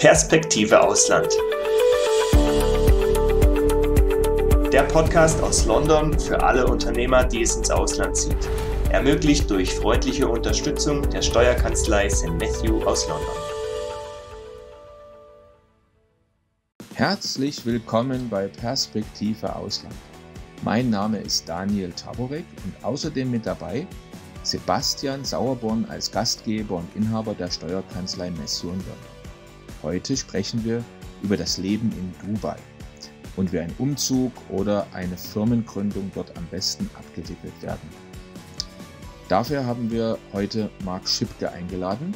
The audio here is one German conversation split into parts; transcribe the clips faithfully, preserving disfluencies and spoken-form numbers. Perspektive Ausland. Der Podcast aus London für alle Unternehmer, die es ins Ausland zieht. Ermöglicht durch freundliche Unterstützung der Steuerkanzlei Sankt Matthew aus London. Herzlich willkommen bei Perspektive Ausland. Mein Name ist Daniel Taborek und außerdem mit dabei Sebastian Sauerborn als Gastgeber und Inhaber der Steuerkanzlei Matthew und London. Heute sprechen wir über das Leben in Dubai und wie ein Umzug oder eine Firmengründung dort am besten abgewickelt werden. Dafür haben wir heute Marc Schipke eingeladen.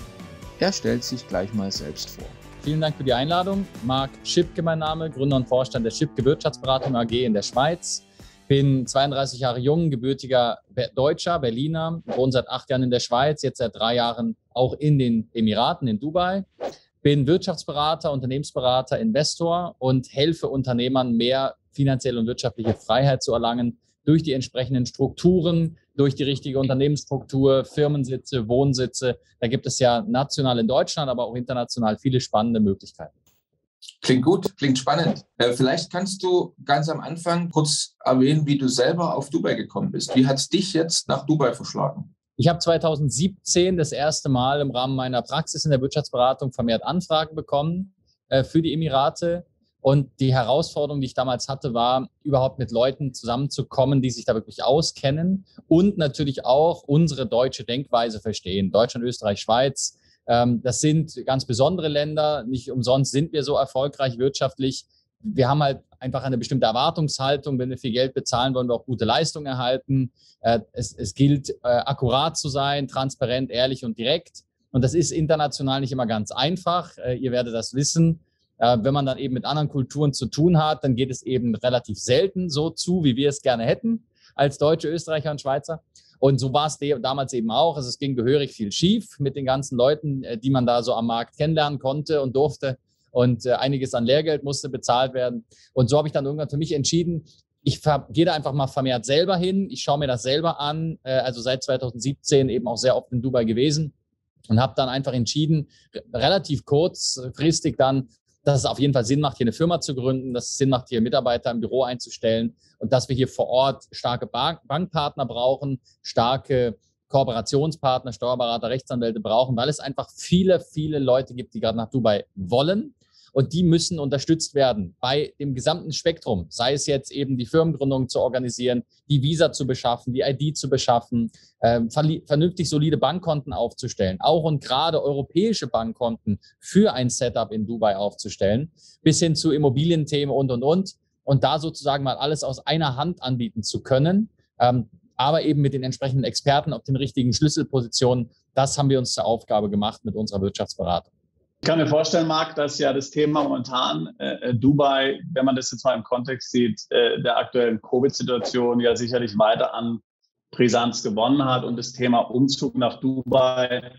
Er stellt sich gleich mal selbst vor. Vielen Dank für die Einladung. Marc Schipke mein Name, Gründer und Vorstand der Schipke Wirtschaftsberatung A G in der Schweiz. Bin zweiunddreißig Jahre jung, gebürtiger Deutscher, Berliner, wohne seit acht Jahren in der Schweiz, jetzt seit drei Jahren auch in den Emiraten, in Dubai. Bin Wirtschaftsberater, Unternehmensberater, Investor und helfe Unternehmern, mehr finanzielle und wirtschaftliche Freiheit zu erlangen durch die entsprechenden Strukturen, durch die richtige Unternehmensstruktur, Firmensitze, Wohnsitze. Da gibt es ja national in Deutschland, aber auch international viele spannende Möglichkeiten. Klingt gut, klingt spannend. Vielleicht kannst du ganz am Anfang kurz erwähnen, wie du selber auf Dubai gekommen bist. Wie hat es dich jetzt nach Dubai verschlagen? Ich habe zweitausendsiebzehn das erste Mal im Rahmen meiner Praxis in der Wirtschaftsberatung vermehrt Anfragen bekommen äh, für die Emirate. Und die Herausforderung, die ich damals hatte, war, überhaupt mit Leuten zusammenzukommen, die sich da wirklich auskennen und natürlich auch unsere deutsche Denkweise verstehen. Deutschland, Österreich, Schweiz. Das sind ganz besondere Länder. Nicht umsonst sind wir so erfolgreich wirtschaftlich. Wir haben halt einfach eine bestimmte Erwartungshaltung. Wenn wir viel Geld bezahlen, wollen wir auch gute Leistung erhalten. Es, es gilt, akkurat zu sein, transparent, ehrlich und direkt. Und das ist international nicht immer ganz einfach. Ihr werdet das wissen. Wenn man dann eben mit anderen Kulturen zu tun hat, dann geht es eben relativ selten so zu, wie wir es gerne hätten als Deutsche, Österreicher und Schweizer. Und so war es damals eben auch. Also es ging gehörig viel schief mit den ganzen Leuten, die man da so am Markt kennenlernen konnte und durfte. Und einiges an Lehrgeld musste bezahlt werden. Und so habe ich dann irgendwann für mich entschieden, ich gehe da einfach mal vermehrt selber hin. Ich schaue mir das selber an. Also seit zweitausendsiebzehn eben auch sehr oft in Dubai gewesen und habe dann einfach entschieden, relativ kurzfristig dann, dass es auf jeden Fall Sinn macht, hier eine Firma zu gründen, dass es Sinn macht, hier Mitarbeiter im Büro einzustellen und dass wir hier vor Ort starke Bankpartner brauchen, starke Kooperationspartner, Steuerberater, Rechtsanwälte brauchen, weil es einfach viele, viele Leute gibt, die gerade nach Dubai wollen und die müssen unterstützt werden bei dem gesamten Spektrum, sei es jetzt eben die Firmengründung zu organisieren, die Visa zu beschaffen, die I D zu beschaffen, äh, vernünftig solide Bankkonten aufzustellen, auch und gerade europäische Bankkonten für ein Setup in Dubai aufzustellen, bis hin zu Immobilienthemen und, und, und. Und da sozusagen mal alles aus einer Hand anbieten zu können, ähm, aber eben mit den entsprechenden Experten auf den richtigen Schlüsselpositionen, das haben wir uns zur Aufgabe gemacht mit unserer Wirtschaftsberatung. Ich kann mir vorstellen, Marc, dass ja das Thema momentan äh, Dubai, wenn man das jetzt mal im Kontext sieht, äh, der aktuellen Covid-Situation ja sicherlich weiter an Brisanz gewonnen hat und das Thema Umzug nach Dubai,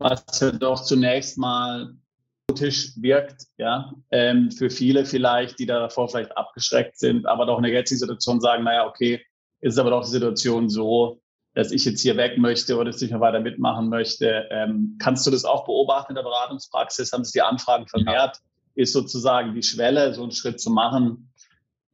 was ja doch zunächst mal kritisch wirkt, ja, ähm, für viele vielleicht, die davor vielleicht abgeschreckt sind, aber doch in der jetzigen Situation sagen, naja, okay, ist aber doch die Situation so, dass ich jetzt hier weg möchte oder dass ich noch weiter mitmachen möchte. Ähm, kannst du das auch beobachten in der Beratungspraxis? Haben sich die Anfragen vermehrt? Ja. Ist sozusagen die Schwelle, so einen Schritt zu machen,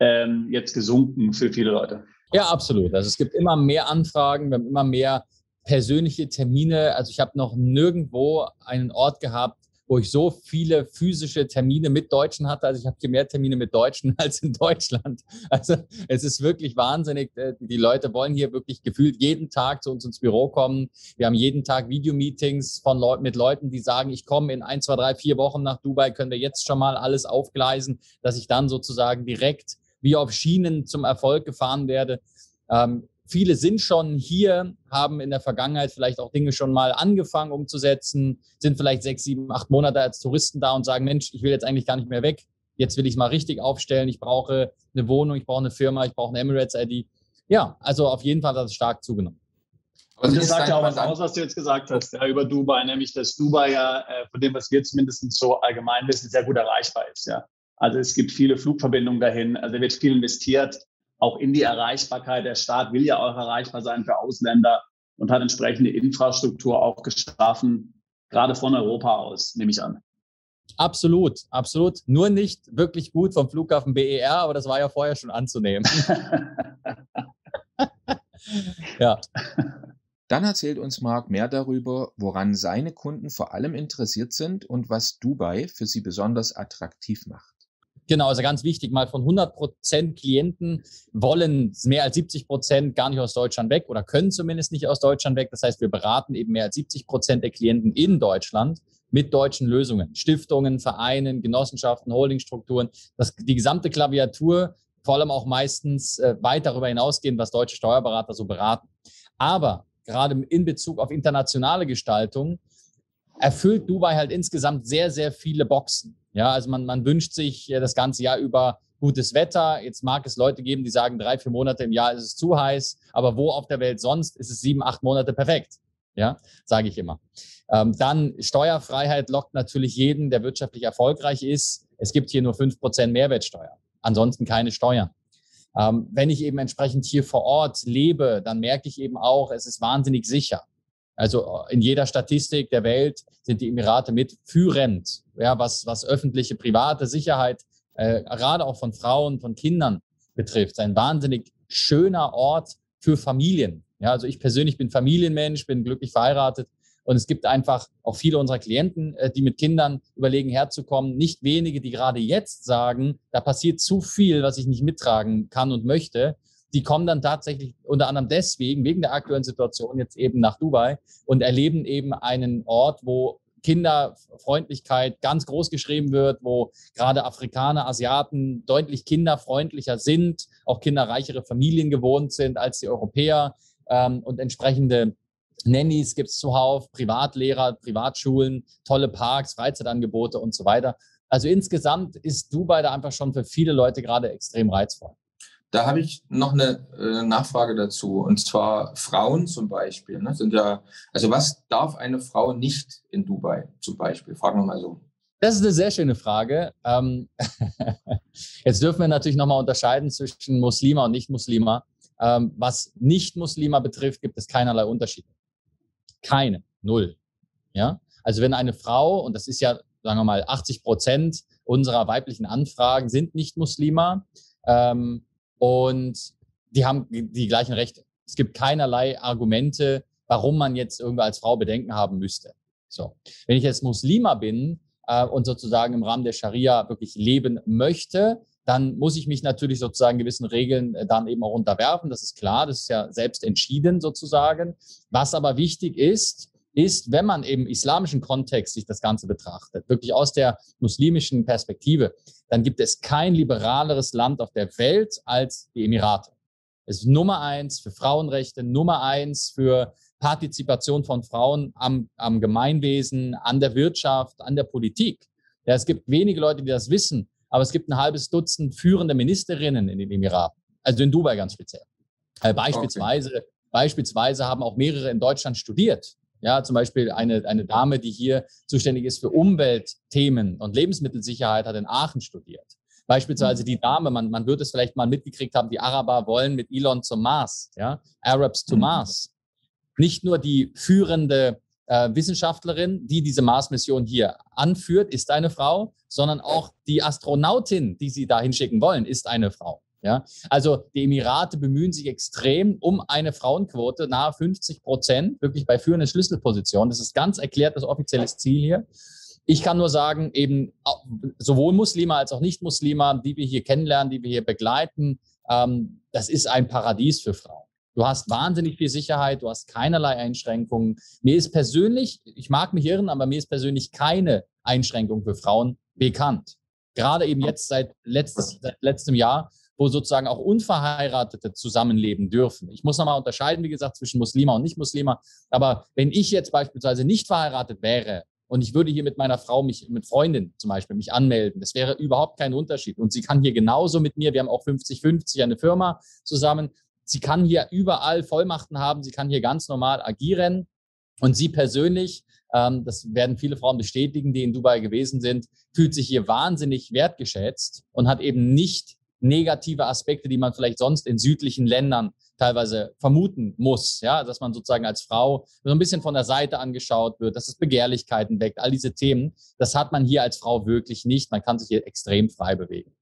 ähm, jetzt gesunken für viele Leute? Ja, absolut. Also es gibt immer mehr Anfragen, wir haben immer mehr persönliche Termine. Also ich habe noch nirgendwo einen Ort gehabt, wo ich so viele physische Termine mit Deutschen hatte. Also ich habe hier mehr Termine mit Deutschen als in Deutschland. Also es ist wirklich wahnsinnig. Die Leute wollen hier wirklich gefühlt jeden Tag zu uns ins Büro kommen. Wir haben jeden Tag Videomeetings von Leuten, mit Leuten, die sagen, ich komme in ein, zwei, drei, vier Wochen nach Dubai, können wir jetzt schon mal alles aufgleisen, dass ich dann sozusagen direkt wie auf Schienen zum Erfolg gefahren werde. Ähm, Viele sind schon hier, haben in der Vergangenheit vielleicht auch Dinge schon mal angefangen umzusetzen, sind vielleicht sechs, sieben, acht Monate als Touristen da und sagen, Mensch, ich will jetzt eigentlich gar nicht mehr weg. Jetzt will ich es mal richtig aufstellen. Ich brauche eine Wohnung, ich brauche eine Firma, ich brauche eine Emirates I D. Ja, also auf jeden Fall hat es stark zugenommen. Und das sagt ja auch was aus, was du jetzt gesagt hast, ja, über Dubai, nämlich dass Dubai ja äh, von dem, was wir zumindest so allgemein wissen, sehr gut erreichbar ist. Ja. Also es gibt viele Flugverbindungen dahin, also da wird viel investiert. Auch in die Erreichbarkeit. Der Staat will ja auch erreichbar sein für Ausländer und hat entsprechende Infrastruktur auch geschaffen, gerade von Europa aus, nehme ich an. Absolut, absolut. Nur nicht wirklich gut vom Flughafen B E R, aber das war ja vorher schon anzunehmen. Ja. Dann erzählt uns Marc mehr darüber, woran seine Kunden vor allem interessiert sind und was Dubai für sie besonders attraktiv macht. Genau, also ganz wichtig, mal von hundert Prozent Klienten wollen mehr als siebzig Prozent gar nicht aus Deutschland weg oder können zumindest nicht aus Deutschland weg. Das heißt, wir beraten eben mehr als siebzig Prozent der Klienten in Deutschland mit deutschen Lösungen. Stiftungen, Vereinen, Genossenschaften, Holdingstrukturen, das, die gesamte Klaviatur, vor allem auch meistens äh, weit darüber hinausgehen, was deutsche Steuerberater so beraten. Aber gerade in Bezug auf internationale Gestaltung erfüllt Dubai halt insgesamt sehr, sehr viele Boxen. Ja, also man, man wünscht sich das ganze Jahr über gutes Wetter. Jetzt mag es Leute geben, die sagen, drei, vier Monate im Jahr ist es zu heiß. Aber wo auf der Welt sonst ist es sieben, acht Monate perfekt. Ja, sage ich immer. Ähm, dann Steuerfreiheit lockt natürlich jeden, der wirtschaftlich erfolgreich ist. Es gibt hier nur fünf Prozent Mehrwertsteuer. Ansonsten keine Steuern. Ähm, wenn ich eben entsprechend hier vor Ort lebe, dann merke ich eben auch, es ist wahnsinnig sicher. Also in jeder Statistik der Welt sind die Emirate mitführend, ja, was, was öffentliche, private Sicherheit, äh, gerade auch von Frauen, von Kindern betrifft. Ein wahnsinnig schöner Ort für Familien. Ja, also ich persönlich bin Familienmensch, bin glücklich verheiratet und es gibt einfach auch viele unserer Klienten, äh, die mit Kindern überlegen, herzukommen. Nicht wenige, die gerade jetzt sagen, da passiert zu viel, was ich nicht mittragen kann und möchte. Die kommen dann tatsächlich unter anderem deswegen, wegen der aktuellen Situation jetzt eben nach Dubai und erleben eben einen Ort, wo Kinderfreundlichkeit ganz groß geschrieben wird, wo gerade Afrikaner, Asiaten deutlich kinderfreundlicher sind, auch kinderreichere Familien gewohnt sind als die Europäer ähm, und entsprechende Nannies gibt es zuhauf, Privatlehrer, Privatschulen, tolle Parks, Freizeitangebote und so weiter. Also insgesamt ist Dubai da einfach schon für viele Leute gerade extrem reizvoll. Da habe ich noch eine äh, Nachfrage dazu, und zwar Frauen zum Beispiel. Ne, sind ja, also was darf eine Frau nicht in Dubai zum Beispiel? Fragen wir mal so. Das ist eine sehr schöne Frage. Ähm, Jetzt dürfen wir natürlich nochmal unterscheiden zwischen Muslima und Nicht-Muslima. Ähm, was Nicht-Muslima betrifft, gibt es keinerlei Unterschiede. Keine, null. Ja? Also wenn eine Frau, und das ist ja, sagen wir mal, achtzig Prozent unserer weiblichen Anfragen sind Nicht-Muslima, ähm, und die haben die gleichen Rechte. Es gibt keinerlei Argumente, warum man jetzt irgendwie als Frau Bedenken haben müsste. So. Wenn ich jetzt Muslima bin äh, und sozusagen im Rahmen der Scharia wirklich leben möchte, dann muss ich mich natürlich sozusagen gewissen Regeln äh, dann eben auch unterwerfen. Das ist klar, das ist ja selbst entschieden sozusagen. Was aber wichtig ist, ist, wenn man im islamischen Kontext sich das Ganze betrachtet, wirklich aus der muslimischen Perspektive, dann gibt es kein liberaleres Land auf der Welt als die Emirate. Es ist Nummer eins für Frauenrechte, Nummer eins für Partizipation von Frauen am, am Gemeinwesen, an der Wirtschaft, an der Politik. Ja, es gibt wenige Leute, die das wissen, aber es gibt ein halbes Dutzend führende Ministerinnen in den Emiraten, also in Dubai ganz speziell. Beispielsweise, okay. Beispielsweise haben auch mehrere in Deutschland studiert. Ja, zum Beispiel eine, eine Dame, die hier zuständig ist für Umweltthemen und Lebensmittelsicherheit, hat in Aachen studiert. Beispielsweise die Dame, man, man wird es vielleicht mal mitgekriegt haben, die Araber wollen mit Elon zum Mars, ja, Arabs to Mars. Nicht nur die führende äh, Wissenschaftlerin, die diese Mars-Mission hier anführt, ist eine Frau, sondern auch die Astronautin, die sie da hinschicken wollen, ist eine Frau. Ja, also die Emirate bemühen sich extrem um eine Frauenquote nahe fünfzig Prozent, wirklich bei führenden Schlüsselpositionen. Das ist ganz erklärt das offizielle Ziel hier. Ich kann nur sagen, eben sowohl Muslime als auch Nicht-Muslime, die wir hier kennenlernen, die wir hier begleiten, ähm, das ist ein Paradies für Frauen. Du hast wahnsinnig viel Sicherheit, du hast keinerlei Einschränkungen. Mir ist persönlich, ich mag mich irren, aber mir ist persönlich keine Einschränkung für Frauen bekannt. Gerade eben jetzt seit, letztes, seit letztem Jahr, wo sozusagen auch Unverheiratete zusammenleben dürfen. Ich muss nochmal unterscheiden, wie gesagt, zwischen Muslima und Nicht-Muslima. Aber wenn ich jetzt beispielsweise nicht verheiratet wäre und ich würde hier mit meiner Frau, mich mit Freundin zum Beispiel, mich anmelden, das wäre überhaupt kein Unterschied. Und sie kann hier genauso mit mir, wir haben auch fünfzig fünfzig eine Firma zusammen, sie kann hier überall Vollmachten haben, sie kann hier ganz normal agieren. Und sie persönlich, ähm, das werden viele Frauen bestätigen, die in Dubai gewesen sind, fühlt sich hier wahnsinnig wertgeschätzt und hat eben nicht negative Aspekte, die man vielleicht sonst in südlichen Ländern teilweise vermuten muss, ja, dass man sozusagen als Frau so ein bisschen von der Seite angeschaut wird, dass es Begehrlichkeiten weckt, all diese Themen, das hat man hier als Frau wirklich nicht. Man kann sich hier extrem frei bewegen.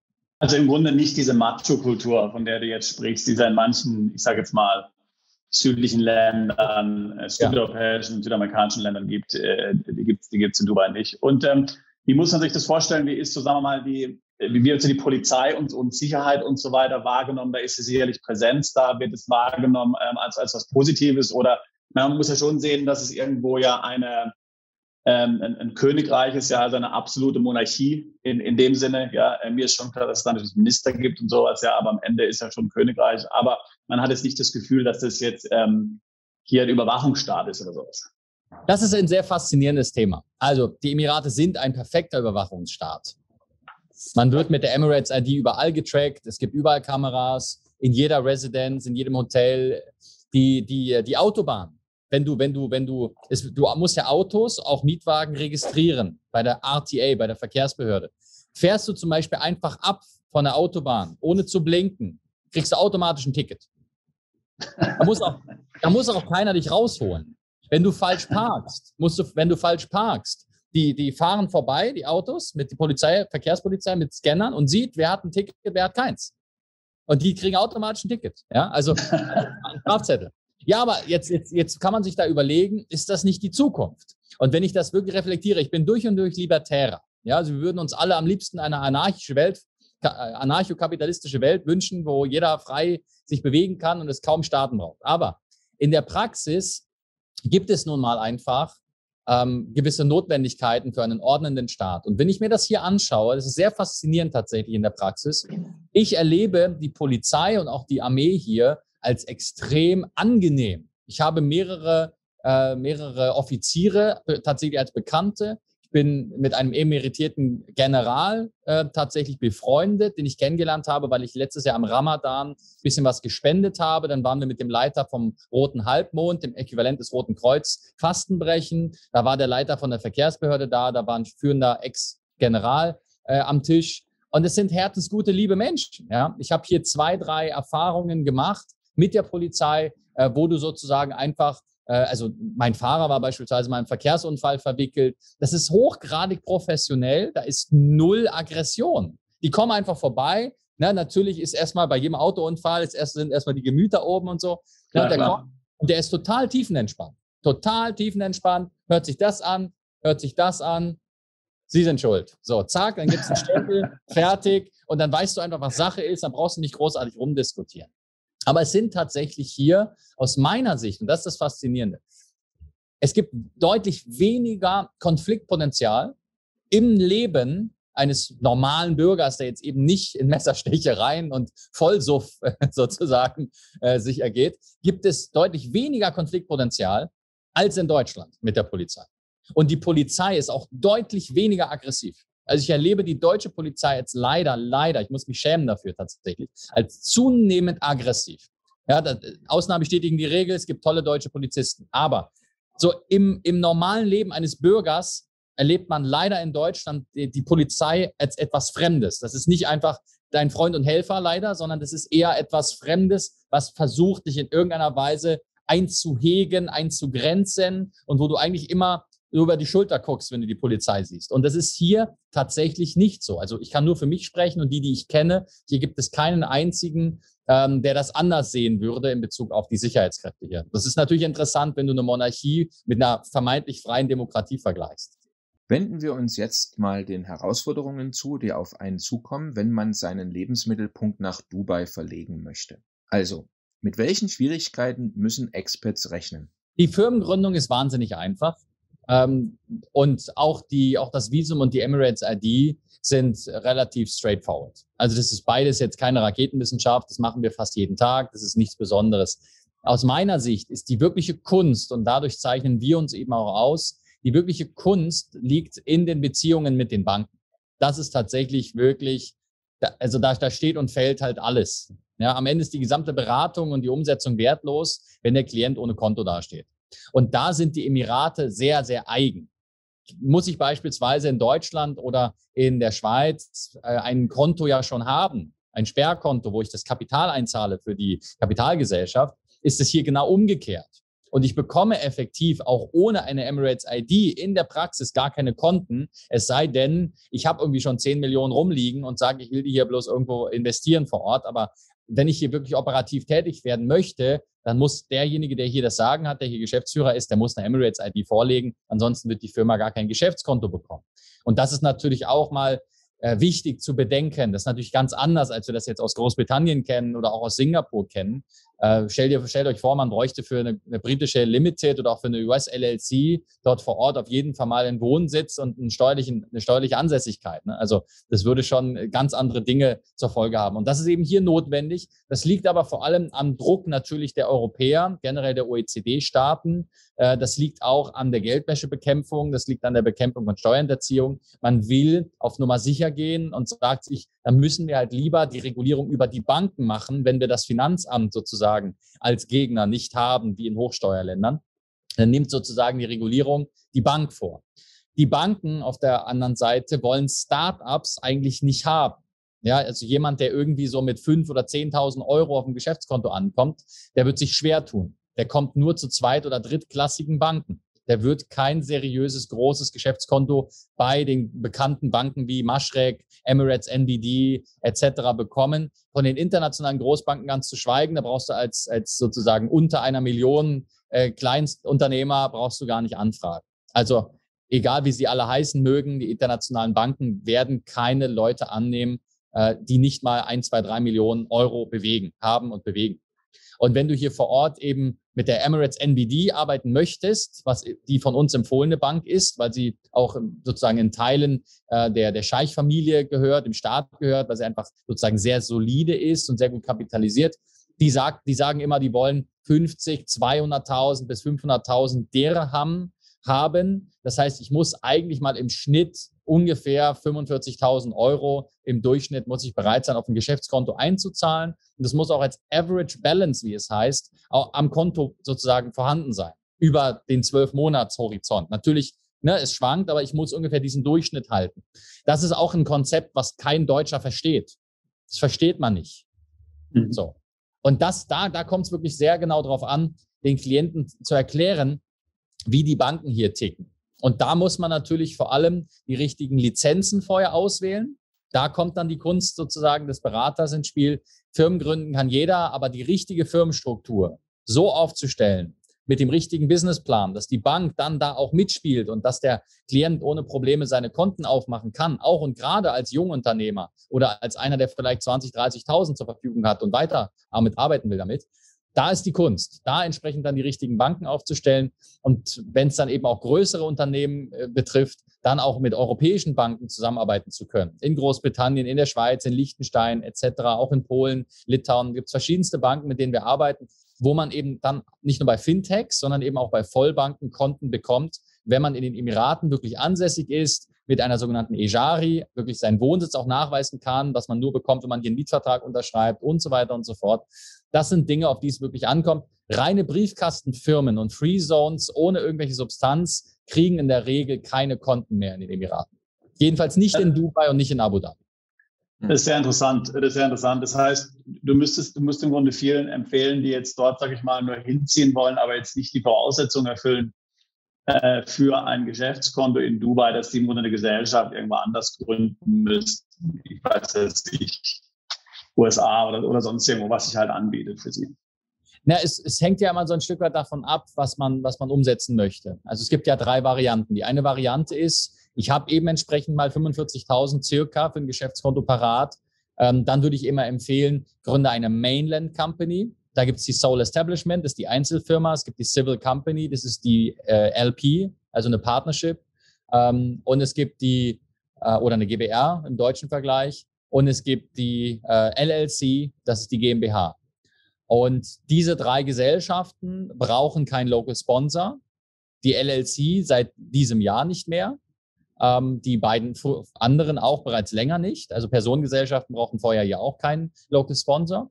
Also im Grunde nicht diese Macho-Kultur, von der du jetzt sprichst, die in manchen, ich sage jetzt mal, südlichen Ländern, südeuropäischen, südamerikanischen Ländern gibt, die gibt es die gibt's in Dubai nicht. Und ähm, wie muss man sich das vorstellen, wie ist, so sagen wir mal, die, wie wird die Polizei und, und Sicherheit und so weiter wahrgenommen? Da ist sicherlich Präsenz da, wird es wahrgenommen ähm, als, als was Positives, oder na, man muss ja schon sehen, dass es irgendwo ja eine, ähm, ein, ein Königreich ist, ja, also eine absolute Monarchie in, in dem Sinne. Ja, mir ist schon klar, dass es da natürlich Minister gibt und sowas, ja, aber am Ende ist ja schon ein Königreich. Aber man hat jetzt nicht das Gefühl, dass das jetzt ähm, hier ein Überwachungsstaat ist oder sowas. Das ist ein sehr faszinierendes Thema. Also die Emirate sind ein perfekter Überwachungsstaat. Man wird mit der Emirates I D überall getrackt, es gibt überall Kameras, in jeder Residenz, in jedem Hotel, die, die, die Autobahn. Wenn du, wenn du, wenn du, es, du musst ja Autos, auch Mietwagen registrieren bei der R T A, bei der Verkehrsbehörde. Fährst du zum Beispiel einfach ab von der Autobahn, ohne zu blinken, kriegst du automatisch ein Ticket. Da muss auch, da muss auch keiner dich rausholen. Wenn du falsch parkst, musst du, wenn du falsch parkst, die, die fahren vorbei, die Autos, mit der Polizei, Verkehrspolizei, mit Scannern und sieht, wer hat ein Ticket, wer hat keins. Und die kriegen automatisch ein Ticket, ja, also einen Strafzettel. Ja, aber jetzt, jetzt, jetzt kann man sich da überlegen, ist das nicht die Zukunft? Und wenn ich das wirklich reflektiere, ich bin durch und durch Libertärer, ja, also wir würden uns alle am liebsten eine anarchische Welt, anarchokapitalistische Welt wünschen, wo jeder frei sich bewegen kann und es kaum Staaten braucht. Aber in der Praxis gibt es nun mal einfach ähm, gewisse Notwendigkeiten für einen ordnenden Staat. Und wenn ich mir das hier anschaue, das ist sehr faszinierend tatsächlich in der Praxis, ich erlebe die Polizei und auch die Armee hier als extrem angenehm. Ich habe mehrere, äh, mehrere Offiziere tatsächlich als Bekannte. Ich bin mit einem emeritierten General äh, tatsächlich befreundet, den ich kennengelernt habe, weil ich letztes Jahr am Ramadan ein bisschen was gespendet habe. Dann waren wir mit dem Leiter vom Roten Halbmond, dem Äquivalent des Roten Kreuz, Fastenbrechen. Da war der Leiter von der Verkehrsbehörde da, da war ein führender Ex-General äh, am Tisch. Und es sind herzensgute, liebe Menschen. Ja? Ich habe hier zwei, drei Erfahrungen gemacht mit der Polizei, äh, wo du sozusagen einfach... Also mein Fahrer war beispielsweise mal im Verkehrsunfall verwickelt. Das ist hochgradig professionell, da ist null Aggression. Die kommen einfach vorbei. Na, natürlich ist erstmal bei jedem Autounfall, ist erst, sind erstmal die Gemüter oben und so. Ja, und der, kommt, und der ist total tiefenentspannt. Total tiefenentspannt, hört sich das an, hört sich das an. Sie sind schuld. So, zack, dann gibt es einen Stempel, fertig. Und dann weißt du einfach, was Sache ist, dann brauchst du nicht großartig rumdiskutieren. Aber es sind tatsächlich hier aus meiner Sicht, und das ist das Faszinierende, es gibt deutlich weniger Konfliktpotenzial im Leben eines normalen Bürgers, der jetzt eben nicht in Messerstechereien und Vollsuff sozusagen äh, sich ergeht, gibt es deutlich weniger Konfliktpotenzial als in Deutschland mit der Polizei. Und die Polizei ist auch deutlich weniger aggressiv. Also ich erlebe die deutsche Polizei jetzt leider, leider, ich muss mich schämen dafür tatsächlich, als zunehmend aggressiv. Ja, das, Ausnahmen bestätigen die Regel, es gibt tolle deutsche Polizisten. Aber so im, im normalen Leben eines Bürgers erlebt man leider in Deutschland die, die Polizei als etwas Fremdes. Das ist nicht einfach dein Freund und Helfer leider, sondern das ist eher etwas Fremdes, was versucht, dich in irgendeiner Weise einzuhegen, einzugrenzen und wo du eigentlich immer... über die Schulter guckst, wenn du die Polizei siehst. Und das ist hier tatsächlich nicht so. Also ich kann nur für mich sprechen und die, die ich kenne, hier gibt es keinen einzigen, ähm, der das anders sehen würde in Bezug auf die Sicherheitskräfte hier. Das ist natürlich interessant, wenn du eine Monarchie mit einer vermeintlich freien Demokratie vergleichst. Wenden wir uns jetzt mal den Herausforderungen zu, die auf einen zukommen, wenn man seinen Lebensmittelpunkt nach Dubai verlegen möchte. Also, mit welchen Schwierigkeiten müssen Expats rechnen? Die Firmengründung ist wahnsinnig einfach. Ähm, und auch, die, auch das Visum und die Emirates I D sind relativ straightforward. Also das ist beides jetzt keine Raketenwissenschaft, das machen wir fast jeden Tag, das ist nichts Besonderes. Aus meiner Sicht ist die wirkliche Kunst, und dadurch zeichnen wir uns eben auch aus, die wirkliche Kunst liegt in den Beziehungen mit den Banken. Das ist tatsächlich wirklich, also da, da steht und fällt halt alles. Ja, am Ende ist die gesamte Beratung und die Umsetzung wertlos, wenn der Klient ohne Konto dasteht. Und da sind die Emirate sehr, sehr eigen. Muss ich beispielsweise in Deutschland oder in der Schweiz ein Konto ja schon haben, ein Sperrkonto, wo ich das Kapital einzahle für die Kapitalgesellschaft, ist es hier genau umgekehrt. Und ich bekomme effektiv auch ohne eine Emirates I D in der Praxis gar keine Konten, es sei denn, ich habe irgendwie schon zehn Millionen rumliegen und sage, ich will die hier bloß irgendwo investieren vor Ort. Aber wenn ich hier wirklich operativ tätig werden möchte, dann muss derjenige, der hier das Sagen hat, der hier Geschäftsführer ist, der muss eine Emirates I D vorlegen. Ansonsten wird die Firma gar kein Geschäftskonto bekommen. Und das ist natürlich auch mal äh, wichtig zu bedenken. Das ist natürlich ganz anders, als wir das jetzt aus Großbritannien kennen oder auch aus Singapur kennen. Äh, stellt, ihr, stellt euch vor, man bräuchte für eine, eine britische Limited oder auch für eine U S L L C dort vor Ort auf jeden Fall mal einen Wohnsitz und einen steuerlichen, eine steuerliche Ansässigkeit. Ne? Also das würde schon ganz andere Dinge zur Folge haben. Und das ist eben hier notwendig. Das liegt aber vor allem am Druck natürlich der Europäer, generell der O E C D-Staaten. Äh, das liegt auch an der Geldwäschebekämpfung. Das liegt an der Bekämpfung von Steuerhinterziehung. Man will auf Nummer sicher gehen und sagt sich, dann müssen wir halt lieber die Regulierung über die Banken machen, wenn wir das Finanzamt sozusagen als Gegner nicht haben, wie in Hochsteuerländern, dann nimmt sozusagen die Regulierung die Bank vor. Die Banken auf der anderen Seite wollen Start-ups eigentlich nicht haben. Ja, also jemand, der irgendwie so mit fünftausend oder zehntausend Euro auf dem Geschäftskonto ankommt, der wird sich schwer tun. Der kommt nur zu zweit- oder drittklassigen Banken. Der wird kein seriöses, großes Geschäftskonto bei den bekannten Banken wie Mashreq, Emirates N B D et cetera bekommen. Von den internationalen Großbanken ganz zu schweigen, da brauchst du als, als sozusagen unter einer Million äh, Kleinstunternehmer brauchst du gar nicht anfragen. Also egal, wie sie alle heißen mögen, die internationalen Banken werden keine Leute annehmen, äh, die nicht mal ein, zwei, drei Millionen Euro bewegen, haben und bewegen. Und wenn du hier vor Ort eben mit der Emirates N B D arbeiten möchtest, was die von uns empfohlene Bank ist, weil sie auch sozusagen in Teilen äh, der, der Scheich-Familie gehört, dem Staat gehört, weil sie einfach sozusagen sehr solide ist und sehr gut kapitalisiert, die, sagt, die sagen immer, die wollen fünfzig, zweihunderttausend bis fünfhunderttausend Dirham haben. Das heißt, ich muss eigentlich mal im Schnitt ungefähr fünfundvierzigtausend Euro im Durchschnitt muss ich bereit sein, auf ein Geschäftskonto einzuzahlen. Und das muss auch als Average Balance, wie es heißt, auch am Konto sozusagen vorhanden sein, über den zwölf Monats Horizont. Natürlich, ne, es schwankt, aber ich muss ungefähr diesen Durchschnitt halten. Das ist auch ein Konzept, was kein Deutscher versteht. Das versteht man nicht. Mhm. So. Und das, da, da kommt es wirklich sehr genau darauf an, den Klienten zu erklären, wie die Banken hier ticken. Und da muss man natürlich vor allem die richtigen Lizenzen vorher auswählen. Da kommt dann die Kunst sozusagen des Beraters ins Spiel. Firmen gründen kann jeder, aber die richtige Firmenstruktur so aufzustellen, mit dem richtigen Businessplan, dass die Bank dann da auch mitspielt und dass der Klient ohne Probleme seine Konten aufmachen kann, auch und gerade als Jungunternehmer oder als einer, der vielleicht zwanzig, dreißigtausend zur Verfügung hat und weiter damit arbeiten will damit. Da ist die Kunst, da entsprechend dann die richtigen Banken aufzustellen und wenn es dann eben auch größere Unternehmen äh, betrifft, dann auch mit europäischen Banken zusammenarbeiten zu können. In Großbritannien, in der Schweiz, in Liechtenstein et cetera, auch in Polen, Litauen gibt es verschiedenste Banken, mit denen wir arbeiten, wo man eben dann nicht nur bei Fintechs, sondern eben auch bei Vollbanken Konten bekommt, wenn man in den Emiraten wirklich ansässig ist, mit einer sogenannten Ejari wirklich seinen Wohnsitz auch nachweisen kann, was man nur bekommt, wenn man hier einen Mietvertrag unterschreibt und so weiter und so fort. Das sind Dinge, auf die es wirklich ankommt. Reine Briefkastenfirmen und Free Zones ohne irgendwelche Substanz kriegen in der Regel keine Konten mehr in den Emiraten. Jedenfalls nicht in Dubai und nicht in Abu Dhabi. Das ist sehr interessant. Das ist sehr interessant. Das heißt, du müsstest, du musst im Grunde vielen empfehlen, die jetzt dort, sag ich mal, nur hinziehen wollen, aber jetzt nicht die Voraussetzungen erfüllen äh, für ein Geschäftskonto in Dubai, dass die im Grunde eine Gesellschaft irgendwo anders gründen müssten. Ich weiß es nicht. U S A oder, oder sonst irgendwo, was sich halt anbietet für sie. Na, es, es hängt ja immer so ein Stück weit davon ab, was man, was man umsetzen möchte. Also es gibt ja drei Varianten. Die eine Variante ist, ich habe eben entsprechend mal fünfundvierzigtausend circa für ein Geschäftskonto parat. Ähm, dann würde ich immer empfehlen, gründe eine Mainland Company. Da gibt es die Sole Establishment, das ist die Einzelfirma. Es gibt die Civil Company, das ist die äh, L P, also eine Partnership. Ähm, und es gibt die, äh, oder eine G b R im deutschen Vergleich. Und es gibt die äh, L L C, das ist die G m b H. Und diese drei Gesellschaften brauchen keinen Local Sponsor. Die L L C seit diesem Jahr nicht mehr. Ähm, die beiden anderen auch bereits länger nicht. Also Personengesellschaften brauchen vorher ja auch keinen Local Sponsor.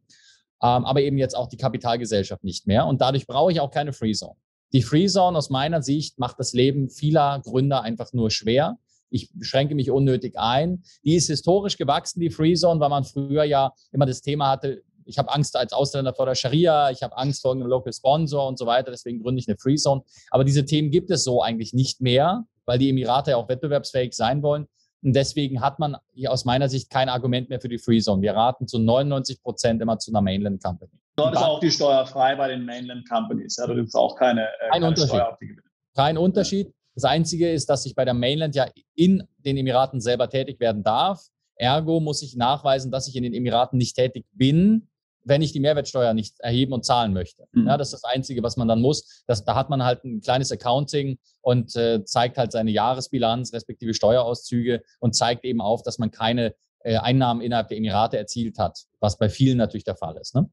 Ähm, aber eben jetzt auch die Kapitalgesellschaft nicht mehr. Und dadurch brauche ich auch keine Free Zone. Die Free Zone aus meiner Sicht macht das Leben vieler Gründer einfach nur schwer. ich schränke mich unnötig ein. Die ist historisch gewachsen, die Free Zone, weil man früher ja immer das Thema hatte, ich habe Angst als Ausländer vor der Scharia, ich habe Angst vor einem Local Sponsor und so weiter, deswegen gründe ich eine Free Zone. Aber diese Themen gibt es so eigentlich nicht mehr, weil die Emirate ja auch wettbewerbsfähig sein wollen. Und deswegen hat man aus meiner Sicht kein Argument mehr für die Free Zone. Wir raten zu neunundneunzig Prozent immer zu einer Mainland Company. Dort ist auch die Steuer frei bei den Mainland Companies. Ja, da gibt es auch keine, äh, keine Unterschied. Steuer auf die Gewinne. Kein Unterschied. Das Einzige ist, dass ich bei der Mainland ja in den Emiraten selber tätig werden darf. Ergo muss ich nachweisen, dass ich in den Emiraten nicht tätig bin, wenn ich die Mehrwertsteuer nicht erheben und zahlen möchte. Mhm. Ja, das ist das Einzige, was man dann muss. Das, da hat man halt ein kleines Accounting und äh, zeigt halt seine Jahresbilanz, respektive Steuerauszüge und zeigt eben auf, dass man keine äh, Einnahmen innerhalb der Emirate erzielt hat, was bei vielen natürlich der Fall ist. Ne?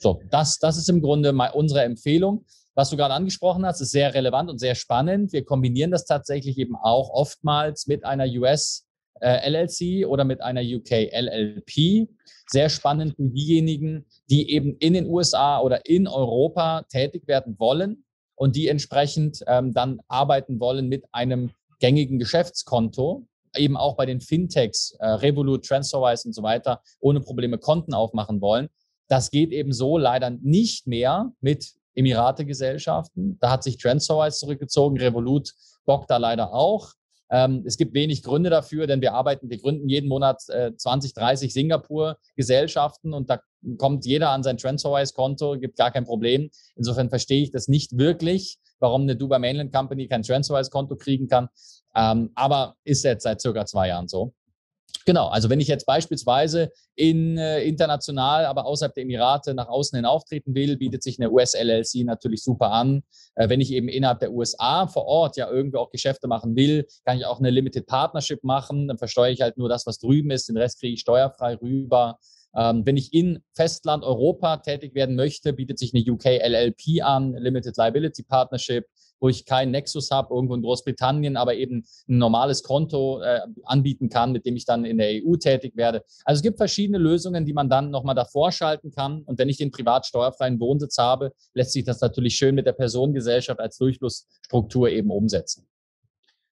So, das, das ist im Grunde mal unsere Empfehlung. Was du gerade angesprochen hast, ist sehr relevant und sehr spannend. Wir kombinieren das tatsächlich eben auch oftmals mit einer U S L L C oder mit einer U K L L P. Sehr spannend für diejenigen, die eben in den U S A oder in Europa tätig werden wollen und die entsprechend ähm, dann arbeiten wollen mit einem gängigen Geschäftskonto, eben auch bei den Fintechs, äh, Revolut, Transferwise und so weiter, ohne Probleme Konten aufmachen wollen. Das geht eben so leider nicht mehr mit Emirate-Gesellschaften. Da hat sich Transferwise zurückgezogen, Revolut bockt da leider auch. Ähm, es gibt wenig Gründe dafür, denn wir arbeiten, wir gründen jeden Monat äh, zwanzig, dreißig Singapur-Gesellschaften und da kommt jeder an sein Transferwise-Konto, gibt gar kein Problem. Insofern verstehe ich das nicht wirklich, warum eine Dubai Mainland Company kein Transferwise-Konto kriegen kann, ähm, aber ist jetzt seit circa zwei Jahren so. Genau, also wenn ich jetzt beispielsweise in, äh, international, aber außerhalb der Emirate nach außen hin auftreten will, bietet sich eine U S L L C natürlich super an. Äh, wenn ich eben innerhalb der U S A vor Ort ja irgendwie auch Geschäfte machen will, kann ich auch eine Limited Partnership machen. Dann versteuere ich halt nur das, was drüben ist. Den Rest kriege ich steuerfrei rüber. Ähm, wenn ich in Festland Europa tätig werden möchte, bietet sich eine U K L L P an, Limited Liability Partnership, wo ich keinen Nexus habe, irgendwo in Großbritannien, aber eben ein normales Konto äh, anbieten kann, mit dem ich dann in der E U tätig werde. Also es gibt verschiedene Lösungen, die man dann nochmal davor schalten kann. Und wenn ich den privat steuerfreien Wohnsitz habe, lässt sich das natürlich schön mit der Personengesellschaft als Durchflussstruktur eben umsetzen.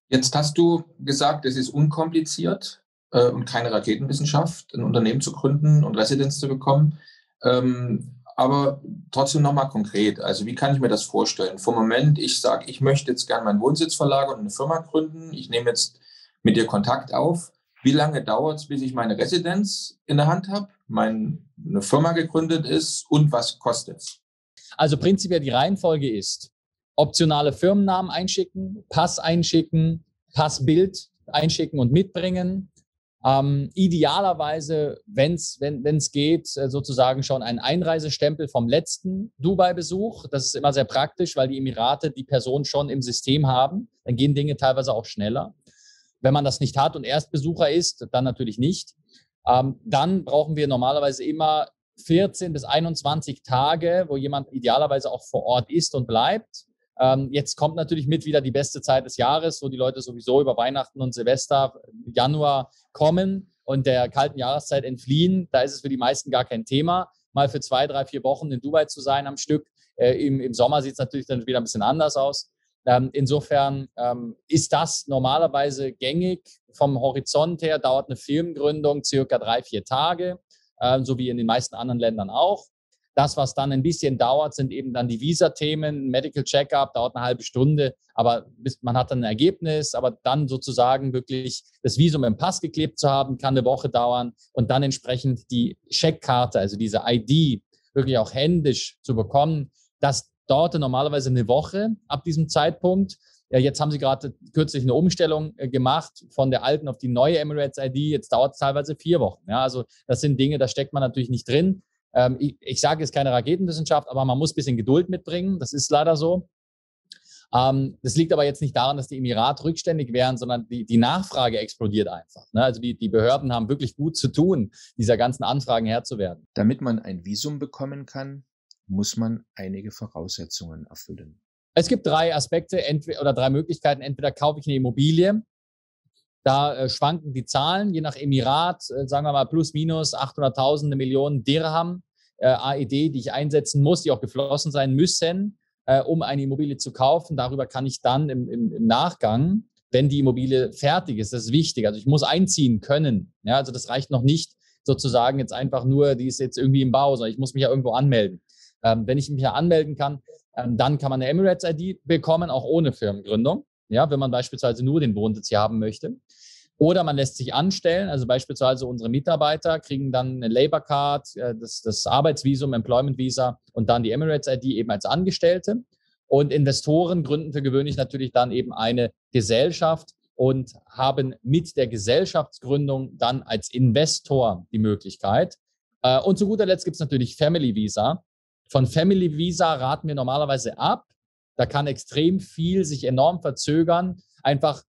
Jetzt hast du gesagt, es ist unkompliziert äh, und keine Raketenwissenschaft, ein Unternehmen zu gründen und Residenz zu bekommen. Ähm, Aber trotzdem nochmal konkret, also wie kann ich mir das vorstellen? Vom Moment, ich sage, ich möchte jetzt gerne meinen Wohnsitz verlagern und eine Firma gründen, ich nehme jetzt mit dir Kontakt auf. Wie lange dauert es, bis ich meine Residenz in der Hand habe, meine Firma gegründet ist und was kostet es? Also prinzipiell die Reihenfolge ist, optionale Firmennamen einschicken, Pass einschicken, Passbild einschicken und mitbringen. Ähm, idealerweise, wenn's, wenn es geht, sozusagen schon einen Einreisestempel vom letzten Dubai-Besuch. Das ist immer sehr praktisch, weil die Emirate die Person schon im System haben. Dann gehen Dinge teilweise auch schneller. Wenn man das nicht hat und Erstbesucher ist, dann natürlich nicht. Ähm, dann brauchen wir normalerweise immer vierzehn bis einundzwanzig Tage, wo jemand idealerweise auch vor Ort ist und bleibt. Jetzt kommt natürlich mit wieder die beste Zeit des Jahres, wo die Leute sowieso über Weihnachten und Silvester, Januar kommen und der kalten Jahreszeit entfliehen. Da ist es für die meisten gar kein Thema, mal für zwei, drei, vier Wochen in Dubai zu sein am Stück. Äh, im, im Sommer sieht es natürlich dann wieder ein bisschen anders aus. Ähm, insofern ähm, ist das normalerweise gängig. Vom Horizont her dauert eine Firmengründung circa drei, vier Tage, äh, so wie in den meisten anderen Ländern auch. Das, was dann ein bisschen dauert, sind eben dann die Visa-Themen, Medical Check-up, dauert eine halbe Stunde, aber bis, man hat dann ein Ergebnis, aber dann sozusagen wirklich das Visum im Pass geklebt zu haben, kann eine Woche dauern und dann entsprechend die Checkkarte, also diese I D, wirklich auch händisch zu bekommen, das dauerte normalerweise eine Woche ab diesem Zeitpunkt. Ja, jetzt haben sie gerade kürzlich eine Umstellung gemacht von der alten auf die neue Emirates I D, jetzt dauert es teilweise vier Wochen. Ja, also das sind Dinge, da steckt man natürlich nicht drin. Ich sage, es ist keine Raketenwissenschaft, aber man muss ein bisschen Geduld mitbringen. Das ist leider so. Das liegt aber jetzt nicht daran, dass die Emirate rückständig wären, sondern die, die Nachfrage explodiert einfach. Also die, die Behörden haben wirklich gut zu tun, dieser ganzen Anfragen Herr zu werden. Damit man ein Visum bekommen kann, muss man einige Voraussetzungen erfüllen. Es gibt drei Aspekte oder drei Möglichkeiten. Entweder kaufe ich eine Immobilie. Da schwanken die Zahlen, je nach Emirat, sagen wir mal plus minus achthunderttausend, eine Million Dirham, äh, A E D, die ich einsetzen muss, die auch geflossen sein müssen, äh, um eine Immobilie zu kaufen. Darüber kann ich dann im, im, im Nachgang wenn die Immobilie fertig ist. Das ist wichtig. Also ich muss einziehen können. Ja, also das reicht noch nicht sozusagen jetzt einfach nur, die ist jetzt irgendwie im Bau, sondern ich muss mich ja irgendwo anmelden. Ähm, wenn ich mich ja anmelden kann, ähm, dann kann man eine Emirates I D bekommen, auch ohne Firmengründung. Ja, wenn man beispielsweise nur den Wohnsitz hier haben möchte. Oder man lässt sich anstellen, also beispielsweise unsere Mitarbeiter kriegen dann eine Labor Card, das, das Arbeitsvisum, Employment Visa und dann die Emirates I D eben als Angestellte. Und Investoren gründen für gewöhnlich natürlich dann eben eine Gesellschaft und haben mit der Gesellschaftsgründung dann als Investor die Möglichkeit. Und zu guter Letzt gibt es natürlich Family Visa. Von Family Visa raten wir normalerweise ab. Da kann extrem viel sich enorm verzögern, einfach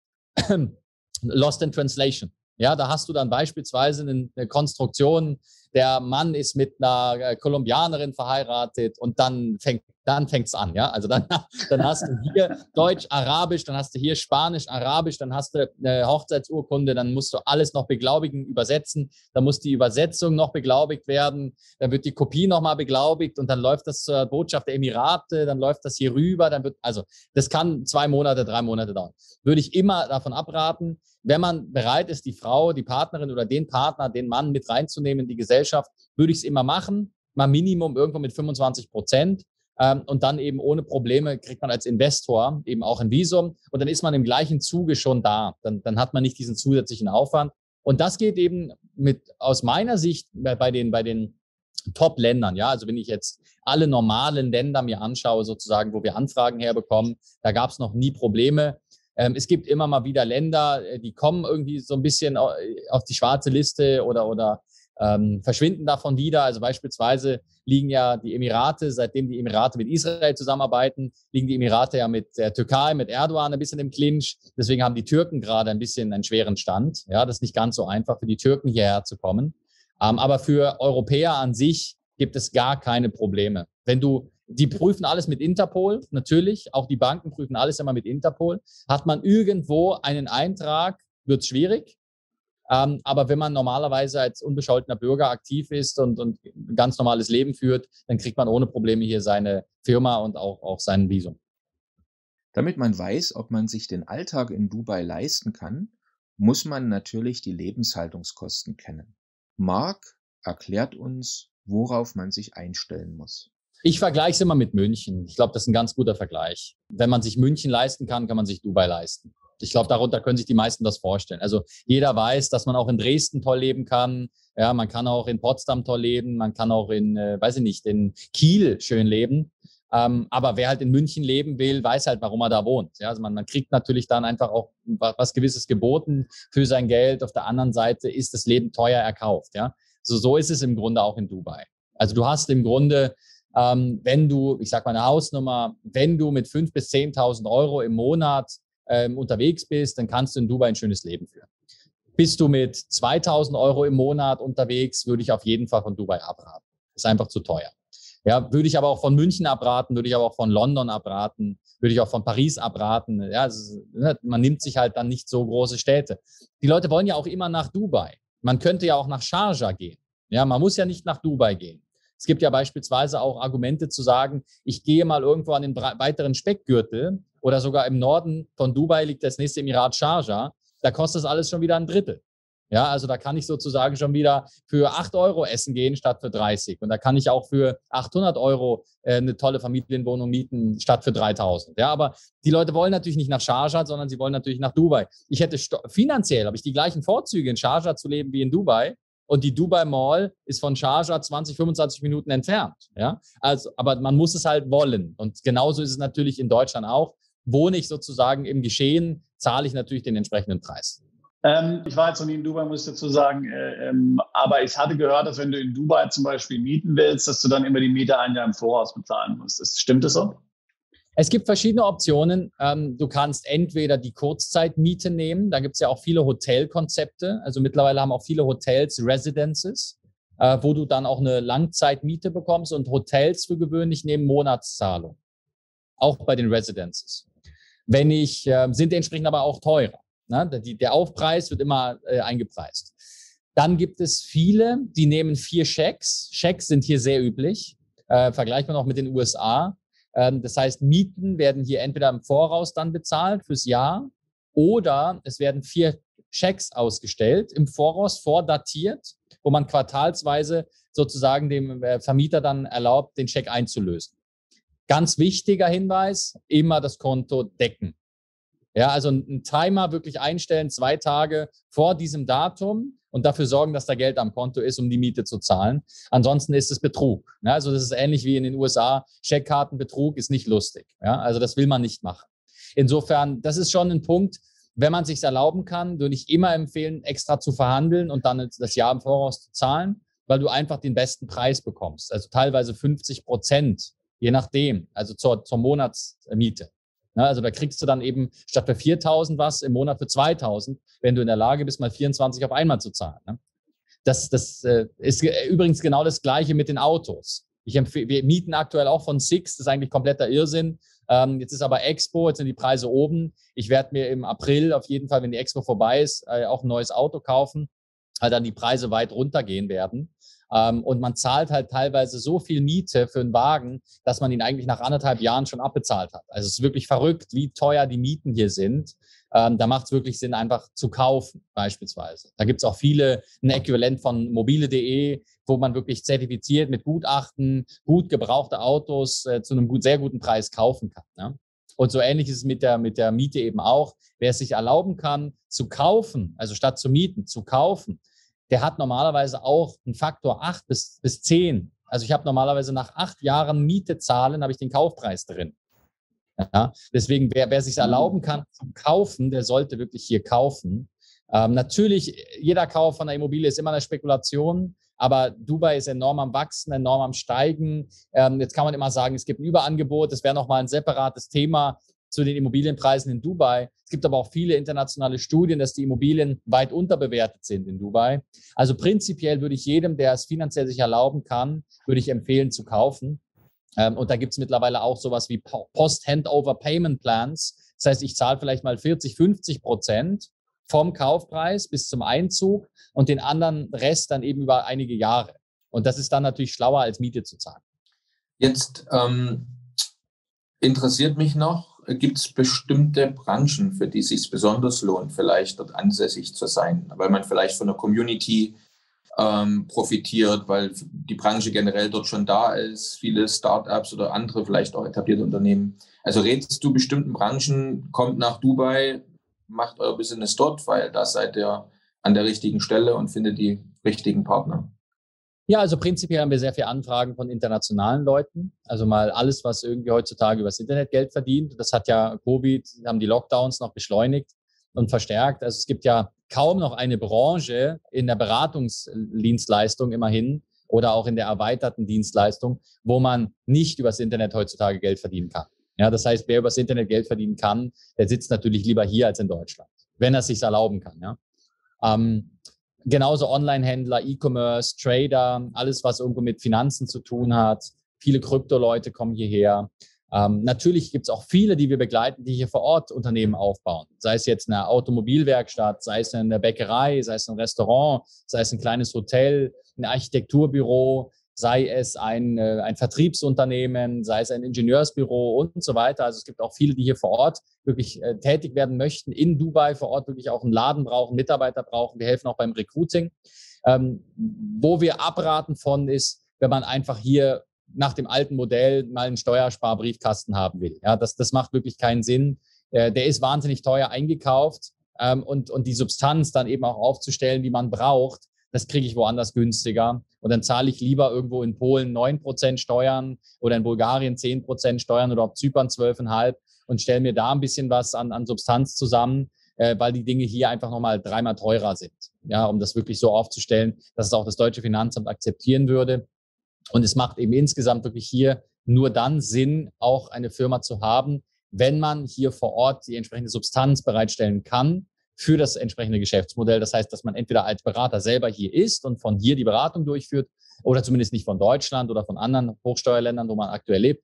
Lost in Translation. Ja, da hast du dann beispielsweise eine Konstruktion, der Mann ist mit einer Kolumbianerin verheiratet und dann fängt dann fängt's an, ja? Also dann, dann hast du hier Deutsch, Arabisch, dann hast du hier Spanisch, Arabisch, dann hast du eine Hochzeitsurkunde, dann musst du alles noch beglaubigen, übersetzen, dann muss die Übersetzung noch beglaubigt werden, dann wird die Kopie nochmal beglaubigt und dann läuft das zur Botschaft der Emirate, dann läuft das hier rüber, dann wird, also das kann zwei Monate, drei Monate dauern. Würde ich immer davon abraten, wenn man bereit ist, die Frau, die Partnerin oder den Partner, den Mann mit reinzunehmen in die Gesellschaft, würde ich es immer machen, mal Minimum irgendwo mit fünfundzwanzig Prozent. Und dann eben ohne Probleme kriegt man als Investor eben auch ein Visum und dann ist man im gleichen Zuge schon da. Dann, dann hat man nicht diesen zusätzlichen Aufwand. Und das geht eben mit aus meiner Sicht bei den, bei den Top-Ländern. Ja? Also wenn ich jetzt alle normalen Länder mir anschaue, sozusagen, wo wir Anfragen herbekommen, da gab es noch nie Probleme. Es gibt immer mal wieder Länder, die kommen irgendwie so ein bisschen auf die schwarze Liste oder, oder Ähm, verschwinden davon wieder. Also beispielsweise liegen ja die Emirate, seitdem die Emirate mit Israel zusammenarbeiten, liegen die Emirate ja mit der Türkei, mit Erdogan ein bisschen im Clinch. Deswegen haben die Türken gerade ein bisschen einen schweren Stand. Ja, das ist nicht ganz so einfach für die Türken hierher zu kommen. Ähm, aber für Europäer an sich gibt es gar keine Probleme. Wenn du, die prüfen alles mit Interpol, natürlich. Auch die Banken prüfen alles immer mit Interpol. Hat man irgendwo einen Eintrag, wird es schwierig. Ähm, aber wenn man normalerweise als unbescholtener Bürger aktiv ist und, und ein ganz normales Leben führt, dann kriegt man ohne Probleme hier seine Firma und auch, auch sein Visum. Damit man weiß, ob man sich den Alltag in Dubai leisten kann, muss man natürlich die Lebenshaltungskosten kennen. Marc erklärt uns, worauf man sich einstellen muss. Ich vergleiche es immer mit München. Ich glaube, das ist ein ganz guter Vergleich. Wenn man sich München leisten kann, kann man sich Dubai leisten. Ich glaube, darunter können sich die meisten das vorstellen. Also jeder weiß, dass man auch in Dresden toll leben kann. Ja, man kann auch in Potsdam toll leben. Man kann auch in, äh, weiß ich nicht, in Kiel schön leben. Ähm, aber wer halt in München leben will, weiß halt, warum er da wohnt. Ja, also man, man kriegt natürlich dann einfach auch was Gewisses geboten für sein Geld. Auf der anderen Seite ist das Leben teuer erkauft. Ja, so, so ist es im Grunde auch in Dubai. Also du hast im Grunde, ähm, wenn du, ich sag mal eine Hausnummer, wenn du mit fünftausend bis zehntausend Euro im Monat unterwegs bist, dann kannst du in Dubai ein schönes Leben führen. Bist du mit zweitausend Euro im Monat unterwegs, würde ich auf jeden Fall von Dubai abraten. Ist einfach zu teuer. Ja, würde ich aber auch von München abraten, würde ich aber auch von London abraten, würde ich auch von Paris abraten. Ja, also, man nimmt sich halt dann nicht so große Städte. Die Leute wollen ja auch immer nach Dubai. Man könnte ja auch nach Sharjah gehen. Ja, man muss ja nicht nach Dubai gehen. Es gibt ja beispielsweise auch Argumente zu sagen, ich gehe mal irgendwo an den weiteren Speckgürtel oder sogar im Norden von Dubai liegt das nächste Emirat Sharjah, da kostet das alles schon wieder ein Drittel. Ja, also da kann ich sozusagen schon wieder für acht Euro essen gehen statt für dreißig und da kann ich auch für achthundert Euro äh, eine tolle Familienwohnung mieten statt für dreitausend. Ja, aber die Leute wollen natürlich nicht nach Sharjah, sondern sie wollen natürlich nach Dubai. Ich hätte finanziell, habe ich die gleichen Vorzüge in Sharjah zu leben wie in Dubai. Und die Dubai Mall ist von Sharjah zwanzig, fünfundzwanzig Minuten entfernt. Ja? Also, aber man muss es halt wollen. Und genauso ist es natürlich in Deutschland auch. Wohne ich sozusagen im Geschehen, zahle ich natürlich den entsprechenden Preis. Ähm, ich war jetzt noch nie in Dubai, muss ich dazu sagen. Äh, ähm, aber ich hatte gehört, dass wenn du in Dubai zum Beispiel mieten willst, dass du dann immer die Miete ein Jahr im Voraus bezahlen musst. Ist, stimmt das so? Es gibt verschiedene Optionen. Du kannst entweder die Kurzzeitmiete nehmen. Da gibt es ja auch viele Hotelkonzepte. Also mittlerweile haben auch viele Hotels Residences, wo du dann auch eine Langzeitmiete bekommst. Und Hotels für gewöhnlich nehmen Monatszahlung. Auch bei den Residences. Wenn ich, sind entsprechend aber auch teurer. Der Aufpreis wird immer eingepreist. Dann gibt es viele, die nehmen vier Schecks. Schecks sind hier sehr üblich. Vergleicht man auch mit den U S A. Das heißt, Mieten werden hier entweder im Voraus dann bezahlt fürs Jahr Oder es werden vier Schecks ausgestellt, im Voraus vordatiert, wo man quartalsweise sozusagen dem Vermieter dann erlaubt, den Scheck einzulösen. Ganz wichtiger Hinweis, immer das Konto decken. Ja, also einen Timer wirklich einstellen, zwei Tage vor diesem Datum und dafür sorgen, dass da Geld am Konto ist, um die Miete zu zahlen. Ansonsten ist es Betrug. Ja, also das ist ähnlich wie in den U S A. Scheckkartenbetrug ist nicht lustig. Ja, also das will man nicht machen. Insofern, das ist schon ein Punkt, wenn man es sich erlauben kann, würde ich immer empfehlen, extra zu verhandeln und dann das Jahr im Voraus zu zahlen, weil du einfach den besten Preis bekommst. Also teilweise fünfzig Prozent, je nachdem, also zur, zur Monatsmiete. Also da kriegst du dann eben statt für viertausend was im Monat für zweitausend, wenn du in der Lage bist, mal vierundzwanzig auf einmal zu zahlen. Das, das ist übrigens genau das Gleiche mit den Autos. Ich empfehle, wir mieten aktuell auch von Six, das ist eigentlich kompletter Irrsinn. Jetzt ist aber Expo, jetzt sind die Preise oben. Ich werde mir im April auf jeden Fall, wenn die Expo vorbei ist, auch ein neues Auto kaufen, weil dann die Preise weit runtergehen werden. Und man zahlt halt teilweise so viel Miete für einen Wagen, dass man ihn eigentlich nach anderthalb Jahren schon abbezahlt hat. Also es ist wirklich verrückt, wie teuer die Mieten hier sind. Ähm, da macht es wirklich Sinn, einfach zu kaufen beispielsweise. Da gibt es auch viele, ein Äquivalent von mobile punkt de, wo man wirklich zertifiziert mit Gutachten, gut gebrauchte Autos äh, zu einem gut, sehr guten Preis kaufen kann. Ne? Und so ähnlich ist es mit der, mit der Miete eben auch. Wer es sich erlauben kann, zu kaufen, also statt zu mieten, zu kaufen, der hat normalerweise auch einen Faktor acht bis zehn. Also ich habe normalerweise nach acht Jahren Miete zahlen, habe ich den Kaufpreis drin. Ja, deswegen, wer, wer sich erlauben kann zu kaufen, der sollte wirklich hier kaufen. Ähm, natürlich, jeder Kauf von einer Immobilie ist immer eine Spekulation, aber Dubai ist enorm am Wachsen, enorm am Steigen. Ähm, jetzt kann man immer sagen, es gibt ein Überangebot, das wäre nochmal ein separates Thema zu den Immobilienpreisen in Dubai. Es gibt aber auch viele internationale Studien, dass die Immobilien weit unterbewertet sind in Dubai. Also prinzipiell würde ich jedem, der es finanziell sich erlauben kann, würde ich empfehlen zu kaufen. Und da gibt es mittlerweile auch sowas wie Post-Handover-Payment-Plans. Das heißt, ich zahle vielleicht mal vierzig, fünfzig Prozent vom Kaufpreis bis zum Einzug und den anderen Rest dann eben über einige Jahre. Und das ist dann natürlich schlauer, als Miete zu zahlen. Jetzt ähm, interessiert mich noch, gibt es bestimmte Branchen, für die es sich besonders lohnt, vielleicht dort ansässig zu sein, weil man vielleicht von der Community Ähm, profitiert, weil die Branche generell dort schon da ist, viele Startups oder andere vielleicht auch etablierte Unternehmen. Also redest du bestimmten Branchen, kommt nach Dubai, macht euer Business dort, weil da seid ihr an der richtigen Stelle und findet die richtigen Partner. Ja, also prinzipiell haben wir sehr viele Anfragen von internationalen Leuten. Also mal alles, was irgendwie heutzutage übers Internet Geld verdient. Das hat ja Covid, haben die Lockdowns noch beschleunigt und verstärkt. Also es gibt ja kaum noch eine Branche in der Beratungsdienstleistung immerhin oder auch in der erweiterten Dienstleistung, wo man nicht übers Internet heutzutage Geld verdienen kann. Ja, das heißt, wer übers Internet Geld verdienen kann, der sitzt natürlich lieber hier als in Deutschland, wenn er es sich erlauben kann. Ja. Ähm, genauso Online-Händler, E-Commerce, Trader, alles, was irgendwo mit Finanzen zu tun hat. Viele Krypto-Leute kommen hierher. Ähm, natürlich gibt es auch viele, die wir begleiten, die hier vor Ort Unternehmen aufbauen. Sei es jetzt eine Automobilwerkstatt, sei es eine Bäckerei, sei es ein Restaurant, sei es ein kleines Hotel, ein Architekturbüro, sei es ein, äh, ein Vertriebsunternehmen, sei es ein Ingenieursbüro und so weiter. Also es gibt auch viele, die hier vor Ort wirklich äh, tätig werden möchten, in Dubai vor Ort wirklich auch einen Laden brauchen, Mitarbeiter brauchen. Wir helfen auch beim Recruiting. Ähm, wo wir abraten von ist, wenn man einfach hier nach dem alten Modell mal einen Steuersparbriefkasten haben will. Ja, das, das macht wirklich keinen Sinn. Äh, der ist wahnsinnig teuer eingekauft ähm, und, und die Substanz dann eben auch aufzustellen, die man braucht, das kriege ich woanders günstiger. Und dann zahle ich lieber irgendwo in Polen neun Prozent Steuern oder in Bulgarien zehn Prozent Steuern oder auf Zypern zwölf Komma fünf und stelle mir da ein bisschen was an, an Substanz zusammen, äh, weil die Dinge hier einfach nochmal dreimal teurer sind. Ja, um das wirklich so aufzustellen, dass es auch das deutsche Finanzamt akzeptieren würde. Und es macht eben insgesamt wirklich hier nur dann Sinn, auch eine Firma zu haben, wenn man hier vor Ort die entsprechende Substanz bereitstellen kann für das entsprechende Geschäftsmodell. Das heißt, dass man entweder als Berater selber hier ist und von hier die Beratung durchführt oder zumindest nicht von Deutschland oder von anderen Hochsteuerländern, wo man aktuell lebt.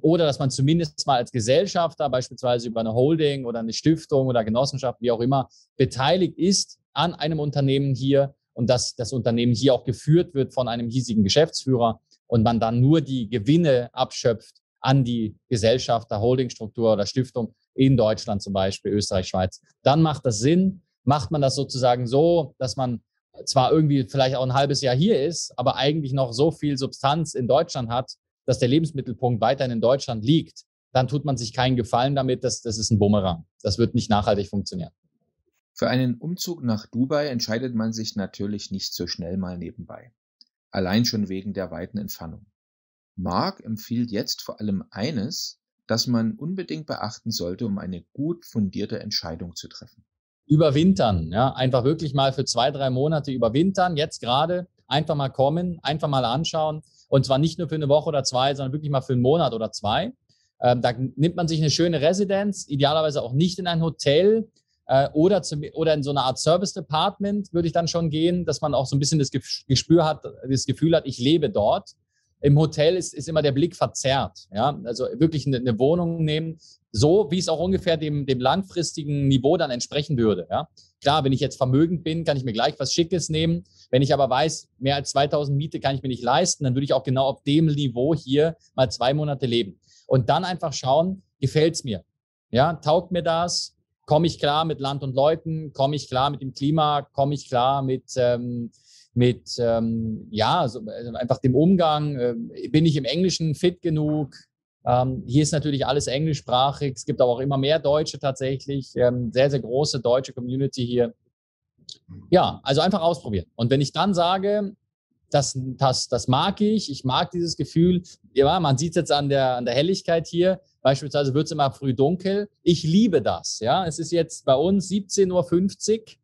Oder dass man zumindest mal als Gesellschafter beispielsweise über eine Holding oder eine Stiftung oder Genossenschaft, wie auch immer, beteiligt ist an einem Unternehmen hier, und dass das Unternehmen hier auch geführt wird von einem hiesigen Geschäftsführer und man dann nur die Gewinne abschöpft an die Gesellschaft, der Holdingstruktur oder Stiftung in Deutschland zum Beispiel, Österreich, Schweiz, dann macht das Sinn. Macht man das sozusagen so, dass man zwar irgendwie vielleicht auch ein halbes Jahr hier ist, aber eigentlich noch so viel Substanz in Deutschland hat, dass der Lebensmittelpunkt weiterhin in Deutschland liegt, dann tut man sich keinen Gefallen damit, dass, das ist ein Bumerang. Das wird nicht nachhaltig funktionieren. Für einen Umzug nach Dubai entscheidet man sich natürlich nicht so schnell mal nebenbei. Allein schon wegen der weiten Entfernung. Marc empfiehlt jetzt vor allem eines, das man unbedingt beachten sollte, um eine gut fundierte Entscheidung zu treffen. Überwintern, ja, einfach wirklich mal für zwei, drei Monate überwintern, jetzt gerade, einfach mal kommen, einfach mal anschauen und zwar nicht nur für eine Woche oder zwei, sondern wirklich mal für einen Monat oder zwei. Ähm, da nimmt man sich eine schöne Residenz, idealerweise auch nicht in ein Hotel äh, oder, zu, oder in so eine Art Service-Department würde ich dann schon gehen, dass man auch so ein bisschen das Gespür hat, das Gefühl hat, ich lebe dort. Im Hotel ist, ist immer der Blick verzerrt, ja, also wirklich eine, eine Wohnung nehmen, so wie es auch ungefähr dem, dem langfristigen Niveau dann entsprechen würde, ja. Klar, wenn ich jetzt vermögend bin, kann ich mir gleich was Schickes nehmen, wenn ich aber weiß, mehr als zweitausend Miete kann ich mir nicht leisten, dann würde ich auch genau auf dem Niveau hier mal zwei Monate leben und dann einfach schauen, gefällt es mir, ja, taugt mir das, komme ich klar mit Land und Leuten, komme ich klar mit dem Klima, komme ich klar mit... Ähm, mit ähm, ja, so, einfach dem Umgang, äh, bin ich im Englischen fit genug, ähm, hier ist natürlich alles englischsprachig, es gibt aber auch immer mehr Deutsche tatsächlich, ähm, sehr, sehr große deutsche Community hier. Ja, also einfach ausprobieren. Und wenn ich dann sage, das, das, das mag ich, ich mag dieses Gefühl, ja, man sieht es jetzt an der, an der Helligkeit hier, beispielsweise wird es immer früh dunkel, ich liebe das, ja, es ist jetzt bei uns siebzehn Uhr fünfzig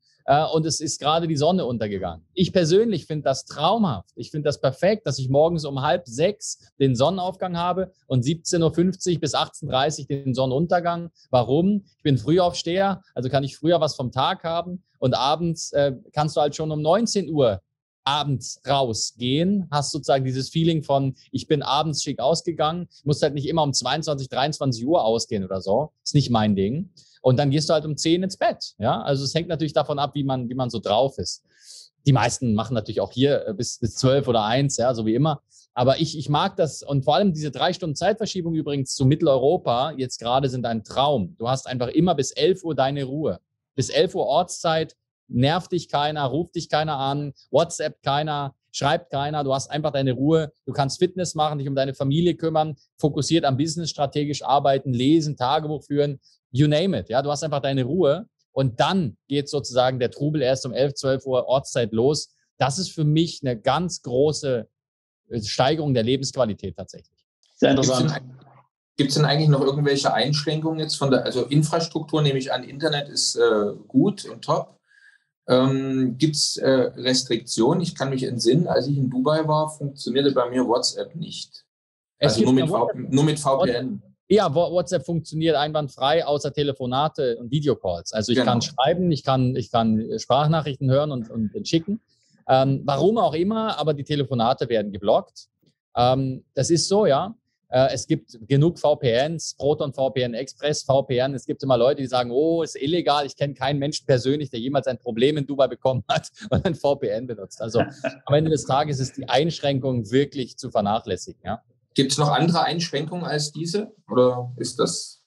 und es ist gerade die Sonne untergegangen. Ich persönlich finde das traumhaft. Ich finde das perfekt, dass ich morgens um halb sechs den Sonnenaufgang habe und siebzehn Uhr fünfzig bis achtzehn Uhr dreißig den Sonnenuntergang. Warum? Ich bin Frühaufsteher, also kann ich früher was vom Tag haben und abends äh, kannst du halt schon um neunzehn Uhr abends rausgehen, hast sozusagen dieses Feeling von, ich bin abends schick ausgegangen, musst halt nicht immer um zweiundzwanzig, dreiundzwanzig Uhr ausgehen oder so, ist nicht mein Ding. Und dann gehst du halt um zehn ins Bett. Ja? Also es hängt natürlich davon ab, wie man, wie man so drauf ist. Die meisten machen natürlich auch hier bis, bis zwölf oder eins, ja, so wie immer. Aber ich, ich mag das und vor allem diese drei Stunden Zeitverschiebung übrigens zu Mitteleuropa jetzt gerade sind ein Traum. Du hast einfach immer bis elf Uhr deine Ruhe. Bis elf Uhr Ortszeit nervt dich keiner, ruft dich keiner an, WhatsApp keiner, schreibt keiner. Du hast einfach deine Ruhe. Du kannst Fitness machen, dich um deine Familie kümmern, fokussiert am Business, strategisch arbeiten, lesen, Tagebuch führen. You name it, ja, du hast einfach deine Ruhe und dann geht sozusagen der Trubel erst um elf, zwölf Uhr Ortszeit los. Das ist für mich eine ganz große Steigerung der Lebensqualität tatsächlich. Sehr interessant. Gibt es denn eigentlich noch irgendwelche Einschränkungen jetzt von der, also Infrastruktur nehme ich an, Internet ist äh, gut und top. Ähm, gibt es äh, Restriktionen? Ich kann mich entsinnen, als ich in Dubai war, funktionierte bei mir WhatsApp nicht. Es also nur mit, v- nur mit V P N. Ja, WhatsApp funktioniert einwandfrei, außer Telefonate und Videocalls. Also ich genau. kann schreiben, ich kann, ich kann Sprachnachrichten hören und, und schicken. Ähm, warum auch immer, aber die Telefonate werden geblockt. Ähm, das ist so, ja. Äh, es gibt genug V P Ns, Proton V P N, Express V P N. Es gibt immer Leute, die sagen, oh, ist illegal. Ich kenne keinen Menschen persönlich, der jemals ein Problem in Dubai bekommen hat und ein V P N benutzt. Also am Ende des Tages ist die Einschränkung wirklich zu vernachlässigen, ja. Gibt es noch andere Einschränkungen als diese? Oder ist das?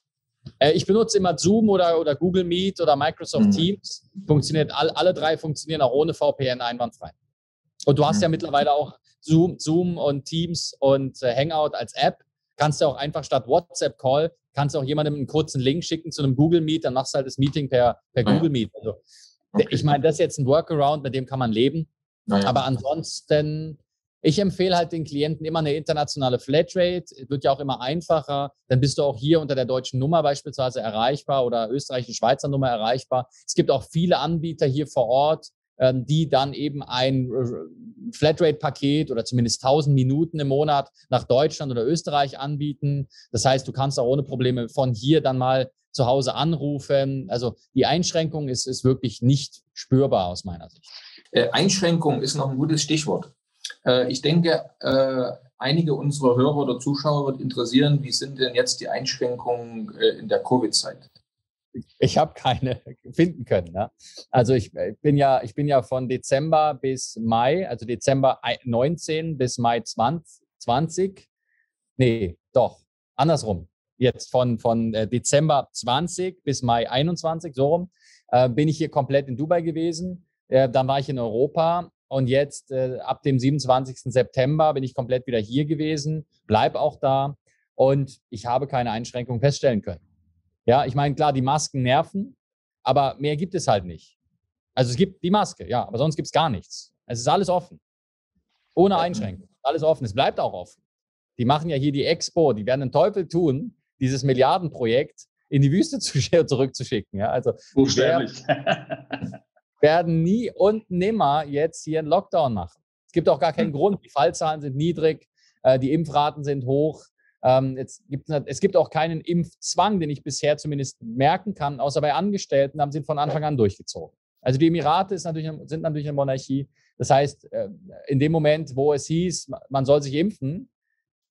Äh, ich benutze immer Zoom oder, oder Google Meet oder Microsoft mhm. Teams. Funktioniert all, alle drei funktionieren auch ohne V P N einwandfrei. Und du hast mhm. ja mittlerweile auch Zoom, Zoom und Teams und äh, Hangout als App. Kannst du auch einfach statt WhatsApp-Call, kannst du auch jemandem einen kurzen Link schicken zu einem Google Meet, dann machst du halt das Meeting per, per mhm. Google Meet. Also, okay. Ich meine, das ist jetzt ein Workaround, mit dem kann man leben. Naja. Aber ansonsten... Ich empfehle halt den Klienten immer eine internationale Flatrate, wird ja auch immer einfacher, dann bist du auch hier unter der deutschen Nummer beispielsweise erreichbar oder österreichische Schweizer Nummer erreichbar. Es gibt auch viele Anbieter hier vor Ort, die dann eben ein Flatrate-Paket oder zumindest tausend Minuten im Monat nach Deutschland oder Österreich anbieten. Das heißt, du kannst auch ohne Probleme von hier dann mal zu Hause anrufen. Also die Einschränkung ist, ist wirklich nicht spürbar aus meiner Sicht. Einschränkung ist noch ein gutes Stichwort. Ich denke, einige unserer Hörer oder Zuschauer wird interessieren, wie sind denn jetzt die Einschränkungen in der Covid-Zeit? Ich habe keine finden können. Ne? Also ich bin ja, ich bin ja von Dezember bis Mai, also Dezember neunzehn bis Mai zwanzig, nee, doch, andersrum. jetzt von, von Dezember zwanzig bis Mai einundzwanzig, so rum, äh, bin ich hier komplett in Dubai gewesen. Äh, dann war ich in Europa und jetzt äh, ab dem siebenundzwanzigsten September bin ich komplett wieder hier gewesen, bleib auch da und ich habe keine Einschränkungen feststellen können. Ja, ich meine, klar, die Masken nerven, aber mehr gibt es halt nicht. Also es gibt die Maske, ja, aber sonst gibt es gar nichts. Es ist alles offen, ohne Einschränkung, alles offen. Es bleibt auch offen. Die machen ja hier die Expo, die werden den Teufel tun, dieses Milliardenprojekt in die Wüste zu, zurückzuschicken. Ja, also buchstäblich. Werden nie und nimmer jetzt hier einen Lockdown machen. Es gibt auch gar keinen Grund. Die Fallzahlen sind niedrig, die Impfraten sind hoch. Es gibt, es gibt auch keinen Impfzwang, den ich bisher zumindest merken kann, außer bei Angestellten, haben sie von Anfang an durchgezogen. Also die Emirate ist natürlich, sind natürlich eine Monarchie. Das heißt, in dem Moment, wo es hieß, man soll sich impfen,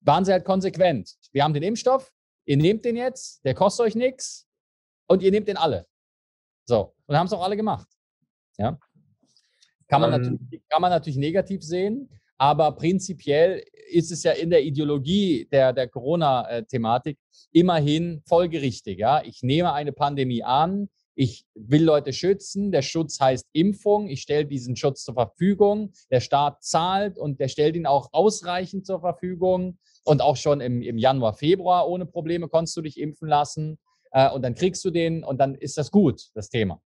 waren sie halt konsequent. Wir haben den Impfstoff, ihr nehmt den jetzt, der kostet euch nichts und ihr nehmt den alle. So, und haben es auch alle gemacht. Ja. Kann man, ähm, natürlich, kann man natürlich negativ sehen, aber prinzipiell ist es ja in der Ideologie der, der Corona-Thematik immerhin folgerichtig. Ja? Ich nehme eine Pandemie an, ich will Leute schützen, der Schutz heißt Impfung, ich stelle diesen Schutz zur Verfügung, der Staat zahlt und der stellt ihn auch ausreichend zur Verfügung und auch schon im, im Januar, Februar ohne Probleme konntest du dich impfen lassen äh, und dann kriegst du den und dann ist das gut, das Thema.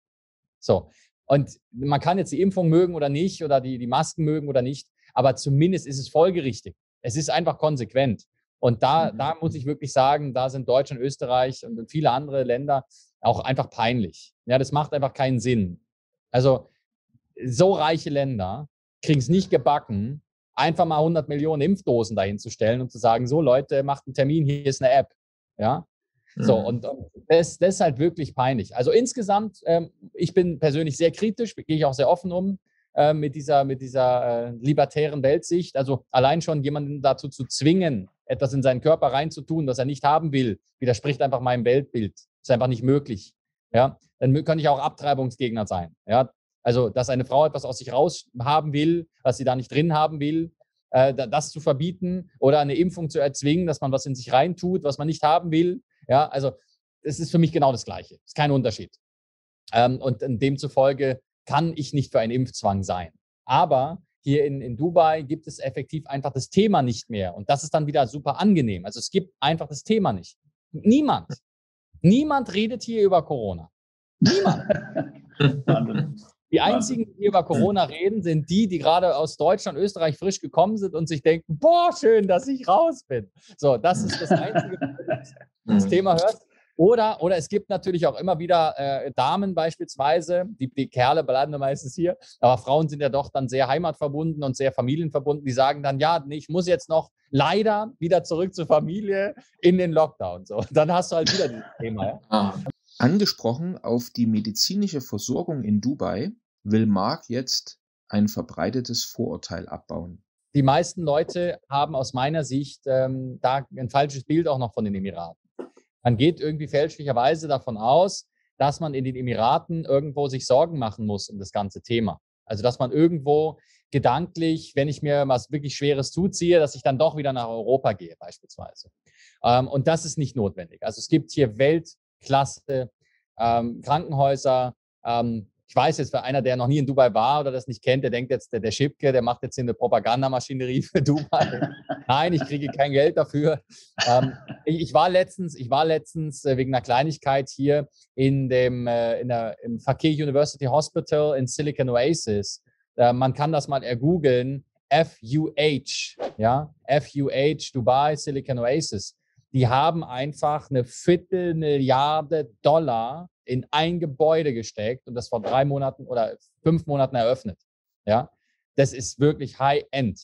So. Und man kann jetzt die Impfung mögen oder nicht oder die, die Masken mögen oder nicht, aber zumindest ist es folgerichtig. Es ist einfach konsequent. Und da, mhm. da muss ich wirklich sagen, da sind Deutschland, Österreich und viele andere Länder auch einfach peinlich. Ja, das macht einfach keinen Sinn. Also so reiche Länder kriegen es nicht gebacken, einfach mal hundert Millionen Impfdosen dahin zu stellen und zu sagen, so Leute, macht einen Termin, hier ist eine App. Ja. So, und, und das, das ist halt wirklich peinlich. Also insgesamt, ähm, ich bin persönlich sehr kritisch, gehe ich auch sehr offen um äh, mit dieser, mit dieser äh, libertären Weltsicht. Also allein schon jemanden dazu zu zwingen, etwas in seinen Körper reinzutun, das er nicht haben will, widerspricht einfach meinem Weltbild. Ist einfach nicht möglich. Ja? Dann könnte ich auch Abtreibungsgegner sein. Ja? Also, dass eine Frau etwas aus sich raus haben will, was sie da nicht drin haben will, äh, das zu verbieten oder eine Impfung zu erzwingen, dass man was in sich reintut, was man nicht haben will. Ja, also es ist für mich genau das Gleiche. Es ist kein Unterschied. Ähm, und demzufolge kann ich nicht für einen Impfzwang sein. Aber hier in, in Dubai gibt es effektiv einfach das Thema nicht mehr. Und das ist dann wieder super angenehm. Also es gibt einfach das Thema nicht. Niemand, niemand redet hier über Corona. Niemand. Die einzigen, die über Corona reden, sind die, die gerade aus Deutschland, Österreich frisch gekommen sind und sich denken, boah, schön, dass ich raus bin. So, das ist das einzige, was du das Thema hörst. Oder, oder es gibt natürlich auch immer wieder äh, Damen beispielsweise, die, die Kerle bleiben meistens hier, aber Frauen sind ja doch dann sehr heimatverbunden und sehr familienverbunden, die sagen dann, ja, nee, ich muss jetzt noch leider wieder zurück zur Familie in den Lockdown. So, dann hast du halt wieder dieses Thema. Ja? Ah. Angesprochen auf die medizinische Versorgung in Dubai will Marc jetzt ein verbreitetes Vorurteil abbauen. Die meisten Leute haben aus meiner Sicht ähm, da ein falsches Bild auch noch von den Emiraten. Man geht irgendwie fälschlicherweise davon aus, dass man in den Emiraten irgendwo sich Sorgen machen muss um das ganze Thema. Also dass man irgendwo gedanklich, wenn ich mir was wirklich Schweres zuziehe, dass ich dann doch wieder nach Europa gehe beispielsweise. Ähm, und das ist nicht notwendig. Also es gibt hier Welt Klasse, ähm, Krankenhäuser. Ähm, ich weiß jetzt, für einer, der noch nie in Dubai war oder das nicht kennt, der denkt jetzt, der, der Schipke, der macht jetzt hier eine Propagandamaschinerie für Dubai. Nein, ich kriege kein Geld dafür. Ähm, ich, ich war letztens, ich war letztens äh, wegen einer Kleinigkeit hier in dem äh, in der, im Fakir University Hospital in Silicon Oasis. Äh, man kann das mal ergoogeln. F U H, ja, F U H, Dubai, Silicon Oasis. Die haben einfach eine Viertelmilliarde Dollar in ein Gebäude gesteckt und das vor drei Monaten oder fünf Monaten eröffnet. Ja, das ist wirklich High-End.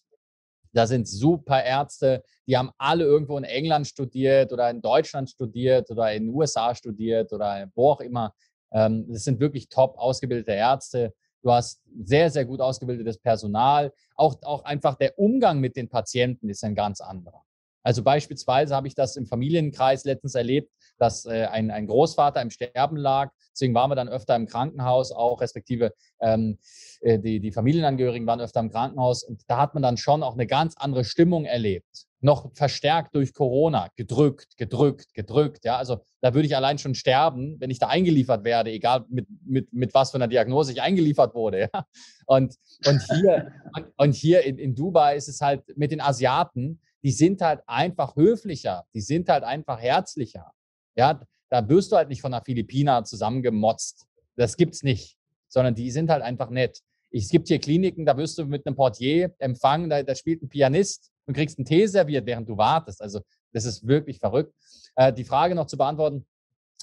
Da sind super Ärzte, die haben alle irgendwo in England studiert oder in Deutschland studiert oder in den U S A studiert oder wo auch immer. Das sind wirklich top ausgebildete Ärzte. Du hast sehr, sehr gut ausgebildetes Personal. Auch, auch einfach der Umgang mit den Patienten ist ein ganz anderer. Also beispielsweise habe ich das im Familienkreis letztens erlebt, dass äh, ein, ein Großvater im Sterben lag. Deswegen waren wir dann öfter im Krankenhaus auch, respektive ähm, die, die Familienangehörigen waren öfter im Krankenhaus. Und da hat man dann schon auch eine ganz andere Stimmung erlebt. noch verstärkt durch Corona gedrückt, gedrückt, gedrückt. Ja, also da würde ich allein schon sterben, wenn ich da eingeliefert werde, egal mit, mit, mit was für einer Diagnose ich eingeliefert wurde. Ja? Und, und hier, und, und hier in, in Dubai ist es halt mit den Asiaten, die sind halt einfach höflicher, die sind halt einfach herzlicher. Ja, da wirst du halt nicht von einer Philippiner zusammengemotzt. Das gibt's nicht, sondern die sind halt einfach nett. Es gibt hier Kliniken, da wirst du mit einem Portier empfangen, da, da spielt ein Pianist und kriegst einen Tee serviert, während du wartest. Also das ist wirklich verrückt. Äh, die Frage noch zu beantworten,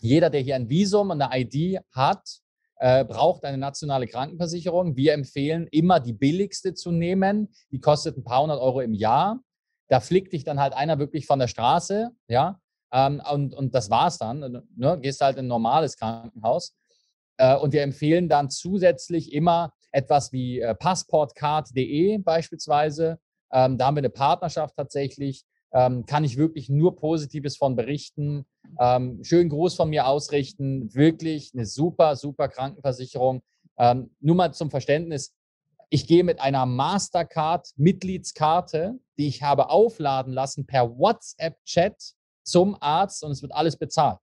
jeder, der hier ein Visum und eine I D hat, äh, braucht eine nationale Krankenversicherung. Wir empfehlen, immer die billigste zu nehmen. Die kostet ein paar hundert Euro im Jahr. Da flickt dich dann halt einer wirklich von der Straße, ja, ähm, und, und das war's dann. Ne? Gehst halt in ein normales Krankenhaus. Äh, und wir empfehlen dann zusätzlich immer etwas wie äh, passportcard punkt de beispielsweise. Ähm, da haben wir eine Partnerschaft tatsächlich, ähm, kann ich wirklich nur Positives von berichten, ähm, schönen Gruß von mir ausrichten, wirklich eine super, super Krankenversicherung. Ähm, nur mal zum Verständnis, ich gehe mit einer Mastercard-Mitgliedskarte, die ich habe aufladen lassen, per WhatsApp-Chat zum Arzt und es wird alles bezahlt.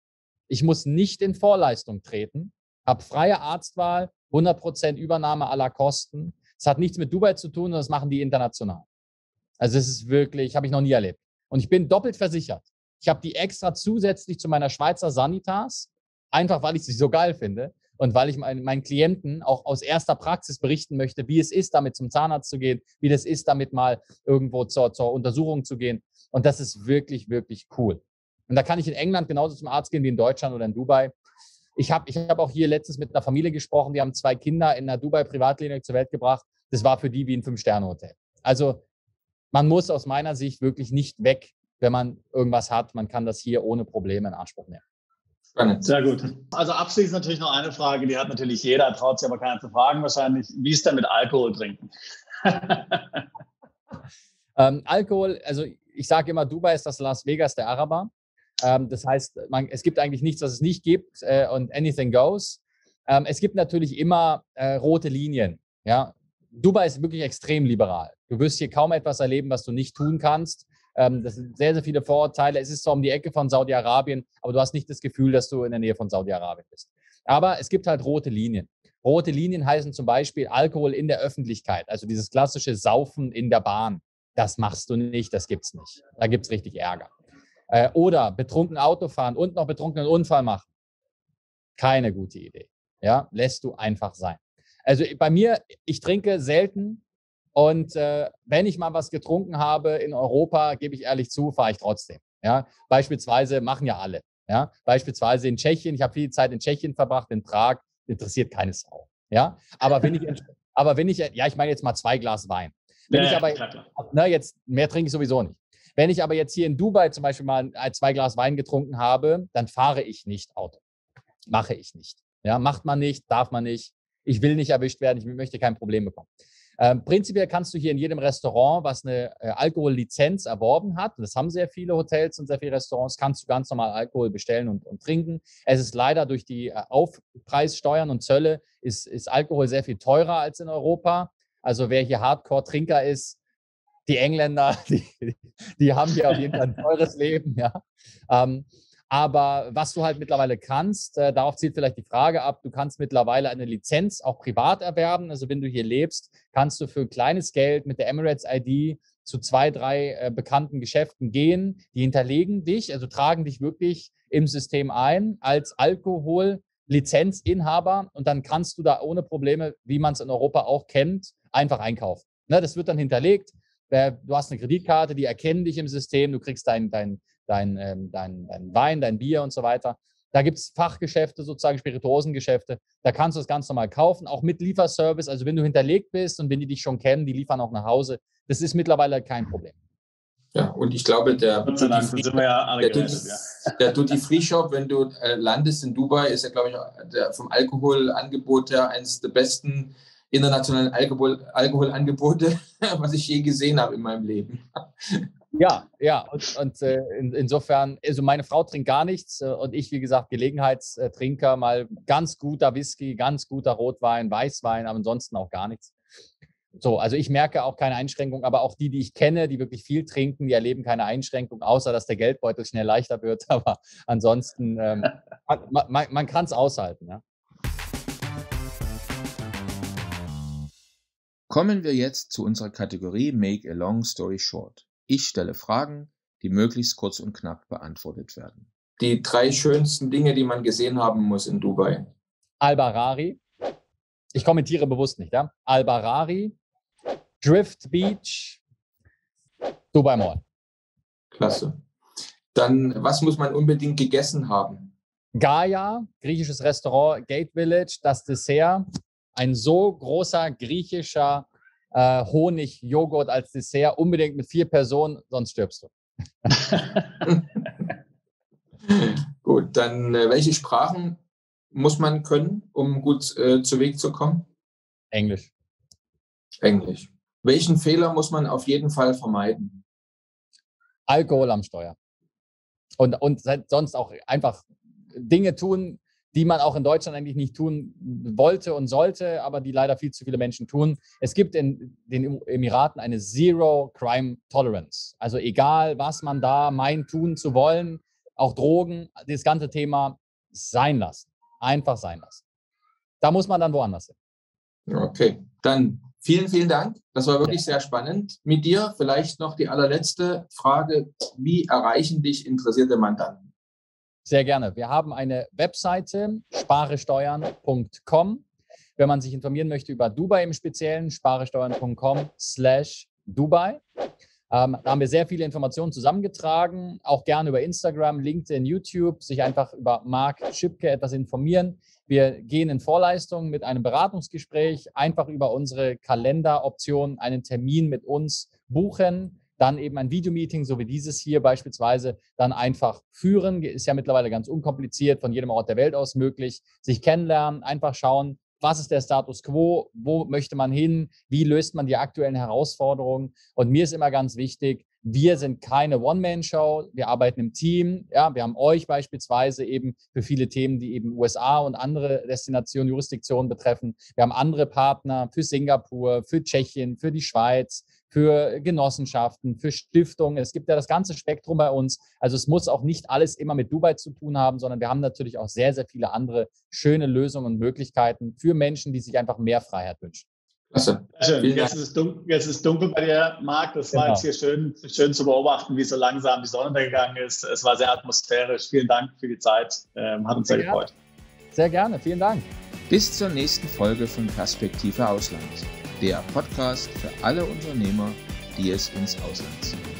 Ich muss nicht in Vorleistung treten, habe freie Arztwahl, hundert Prozent Übernahme aller Kosten. Es hat nichts mit Dubai zu tun, das machen die international. Also das ist wirklich, habe ich noch nie erlebt. Und ich bin doppelt versichert. Ich habe die extra zusätzlich zu meiner Schweizer Sanitas, einfach weil ich sie so geil finde und weil ich mein, meinen Klienten auch aus erster Praxis berichten möchte, wie es ist, damit zum Zahnarzt zu gehen, wie das ist, damit mal irgendwo zur, zur Untersuchung zu gehen. Und das ist wirklich, wirklich cool. Und da kann ich in England genauso zum Arzt gehen wie in Deutschland oder in Dubai. Ich habe ich hab auch hier letztens mit einer Familie gesprochen, die haben zwei Kinder in einer Dubai-Privatklinik zur Welt gebracht. Das war für die wie ein Fünf-Sterne-Hotel. Also man muss aus meiner Sicht wirklich nicht weg, wenn man irgendwas hat. Man kann das hier ohne Probleme in Anspruch nehmen. Spannend. Sehr gut. Also abschließend natürlich noch eine Frage, die hat natürlich jeder, traut sich aber keiner zu fragen wahrscheinlich. Wie ist denn mit Alkohol trinken? ähm, Alkohol, also ich sage immer, Dubai ist das Las Vegas der Araber. Ähm, das heißt, man, es gibt eigentlich nichts, was es nicht gibt äh, und anything goes. Ähm, es gibt natürlich immer äh, rote Linien, ja. Dubai ist wirklich extrem liberal. Du wirst hier kaum etwas erleben, was du nicht tun kannst. Ähm, das sind sehr, sehr viele Vorurteile. Es ist zwar um die Ecke von Saudi-Arabien, aber du hast nicht das Gefühl, dass du in der Nähe von Saudi-Arabien bist. Aber es gibt halt rote Linien. Rote Linien heißen zum Beispiel Alkohol in der Öffentlichkeit, also dieses klassische Saufen in der Bahn. Das machst du nicht, das gibt's nicht. Da gibt's richtig Ärger. Äh, oder betrunken Auto fahren und noch betrunkenen Unfall machen. Keine gute Idee. Ja, lässt du einfach sein. Also bei mir, ich trinke selten und äh, wenn ich mal was getrunken habe in Europa, gebe ich ehrlich zu, fahre ich trotzdem. Ja? Beispielsweise machen ja alle. Ja? Beispielsweise in Tschechien, ich habe viel Zeit in Tschechien verbracht, in Prag, interessiert keine Sau. Ja? Aber wenn ich, aber wenn ich, ja, ich meine jetzt mal zwei Glas Wein. Wenn ja, ich aber, klar, klar. Na, jetzt, mehr trinke ich sowieso nicht. Wenn ich aber jetzt hier in Dubai zum Beispiel mal zwei Glas Wein getrunken habe, dann fahre ich nicht Auto. Mache ich nicht. Ja? Macht man nicht, darf man nicht. Ich will nicht erwischt werden, ich möchte kein Problem bekommen. Ähm, prinzipiell kannst du hier in jedem Restaurant, was eine äh, Alkohollizenz erworben hat, und das haben sehr viele Hotels und sehr viele Restaurants, kannst du ganz normal Alkohol bestellen und, und trinken. Es ist leider durch die äh, Aufpreissteuern und Zölle ist, ist Alkohol sehr viel teurer als in Europa. Also wer hier Hardcore-Trinker ist, die Engländer, die, die haben hier auf jeden Fall ein teures Leben. Ja. Ähm, Aber was du halt mittlerweile kannst, äh, darauf zielt vielleicht die Frage ab, du kannst mittlerweile eine Lizenz auch privat erwerben. Also wenn du hier lebst, kannst du für kleines Geld mit der Emirates I D zu zwei, drei äh, bekannten Geschäften gehen. Die hinterlegen dich, also tragen dich wirklich im System ein als Alkohollizenzinhaber. Und dann kannst du da ohne Probleme, wie man es in Europa auch kennt, einfach einkaufen. Ne, das wird dann hinterlegt. Äh, du hast eine Kreditkarte, die erkennen dich im System, du kriegst dein... dein Dein, ähm, dein, dein Wein, dein Bier und so weiter. Da gibt es Fachgeschäfte, sozusagen Spirituosengeschäfte. Da kannst du das ganz normal kaufen, auch mit Lieferservice. Also wenn du hinterlegt bist und wenn die dich schon kennen, die liefern auch nach Hause. Das ist mittlerweile kein Problem. Ja, und ich glaube, der Duty-Free-Shop, wenn du äh, landest in Dubai, ist ja, glaube ich, der, vom Alkoholangebot her eines der besten internationalen Alkohol, Alkoholangebote, was ich je gesehen habe in meinem Leben. Ja, ja, und, und äh, in, insofern, also meine Frau trinkt gar nichts äh, und ich, wie gesagt, Gelegenheitstrinker, mal ganz guter Whisky, ganz guter Rotwein, Weißwein, aber ansonsten auch gar nichts. So, also ich merke auch keine Einschränkung, aber auch die, die ich kenne, die wirklich viel trinken, die erleben keine Einschränkung, außer dass der Geldbeutel schnell leichter wird. Aber ansonsten, ähm, man, man, man kann es aushalten. Ja. Kommen wir jetzt zu unserer Kategorie Make a Long Story Short. Ich stelle Fragen, die möglichst kurz und knapp beantwortet werden. Die drei schönsten Dinge, die man gesehen haben muss in Dubai. Al Barari. Ich kommentiere bewusst nicht, ja? Al Barari, Drift Beach, Dubai Mall. Klasse. Dann, was muss man unbedingt gegessen haben? Gaia, griechisches Restaurant, Gate Village, das Dessert. Ein so großer griechischer äh, Honig-Joghurt als Dessert, unbedingt mit vier Personen, sonst stirbst du. Gut, dann äh, welche Sprachen muss man können, um gut äh, zu Weg zu kommen? Englisch. Englisch. Welchen Fehler muss man auf jeden Fall vermeiden? Alkohol am Steuer. Und, und sonst auch einfach Dinge tun, die man auch in Deutschland eigentlich nicht tun wollte und sollte, aber die leider viel zu viele Menschen tun. Es gibt in den Emiraten eine Zero-Crime-Tolerance. Also egal, was man da meint, tun zu wollen, auch Drogen, das ganze Thema sein lassen. Einfach sein lassen. Da muss man dann woanders hin. Okay, dann vielen, vielen Dank. Das war wirklich sehr spannend mit dir. Vielleicht noch die allerletzte Frage. Wie erreichen dich interessierte Mandanten? Sehr gerne. Wir haben eine Webseite, sparesteuern punkt com. Wenn man sich informieren möchte über Dubai im Speziellen, sparesteuern punkt com slash Dubai. Ähm, da haben wir sehr viele Informationen zusammengetragen, auch gerne über Instagram, LinkedIn, YouTube, sich einfach über Marc Schipke etwas informieren. Wir gehen in Vorleistungen mit einem Beratungsgespräch, einfach über unsere Kalenderoption einen Termin mit uns buchen. Dann eben ein Videomeeting, so wie dieses hier beispielsweise, dann einfach führen. Ist ja mittlerweile ganz unkompliziert, von jedem Ort der Welt aus möglich. Sich kennenlernen, einfach schauen, was ist der Status quo, wo möchte man hin, wie löst man die aktuellen Herausforderungen. Und mir ist immer ganz wichtig, wir sind keine One-Man-Show, wir arbeiten im Team. Ja, wir haben euch beispielsweise eben für viele Themen, die eben U S A und andere Destinationen, Jurisdiktionen betreffen. Wir haben andere Partner für Singapur, für Tschechien, für die Schweiz, für Genossenschaften, für Stiftungen. Es gibt ja das ganze Spektrum bei uns. Also es muss auch nicht alles immer mit Dubai zu tun haben, sondern wir haben natürlich auch sehr, sehr viele andere schöne Lösungen und Möglichkeiten für Menschen, die sich einfach mehr Freiheit wünschen. Klasse. Also, jetzt ist es dunkel, jetzt ist dunkel bei dir, Marc. Das war genau. Jetzt hier schön, schön zu beobachten, wie so langsam die Sonne untergegangen ist. Es war sehr atmosphärisch. Vielen Dank für die Zeit. Ähm, hat uns sehr, sehr gefreut. Sehr gerne. Vielen Dank. Bis zur nächsten Folge von Perspektive Ausland. Der Podcast für alle Unternehmer, die es ins Ausland ziehen.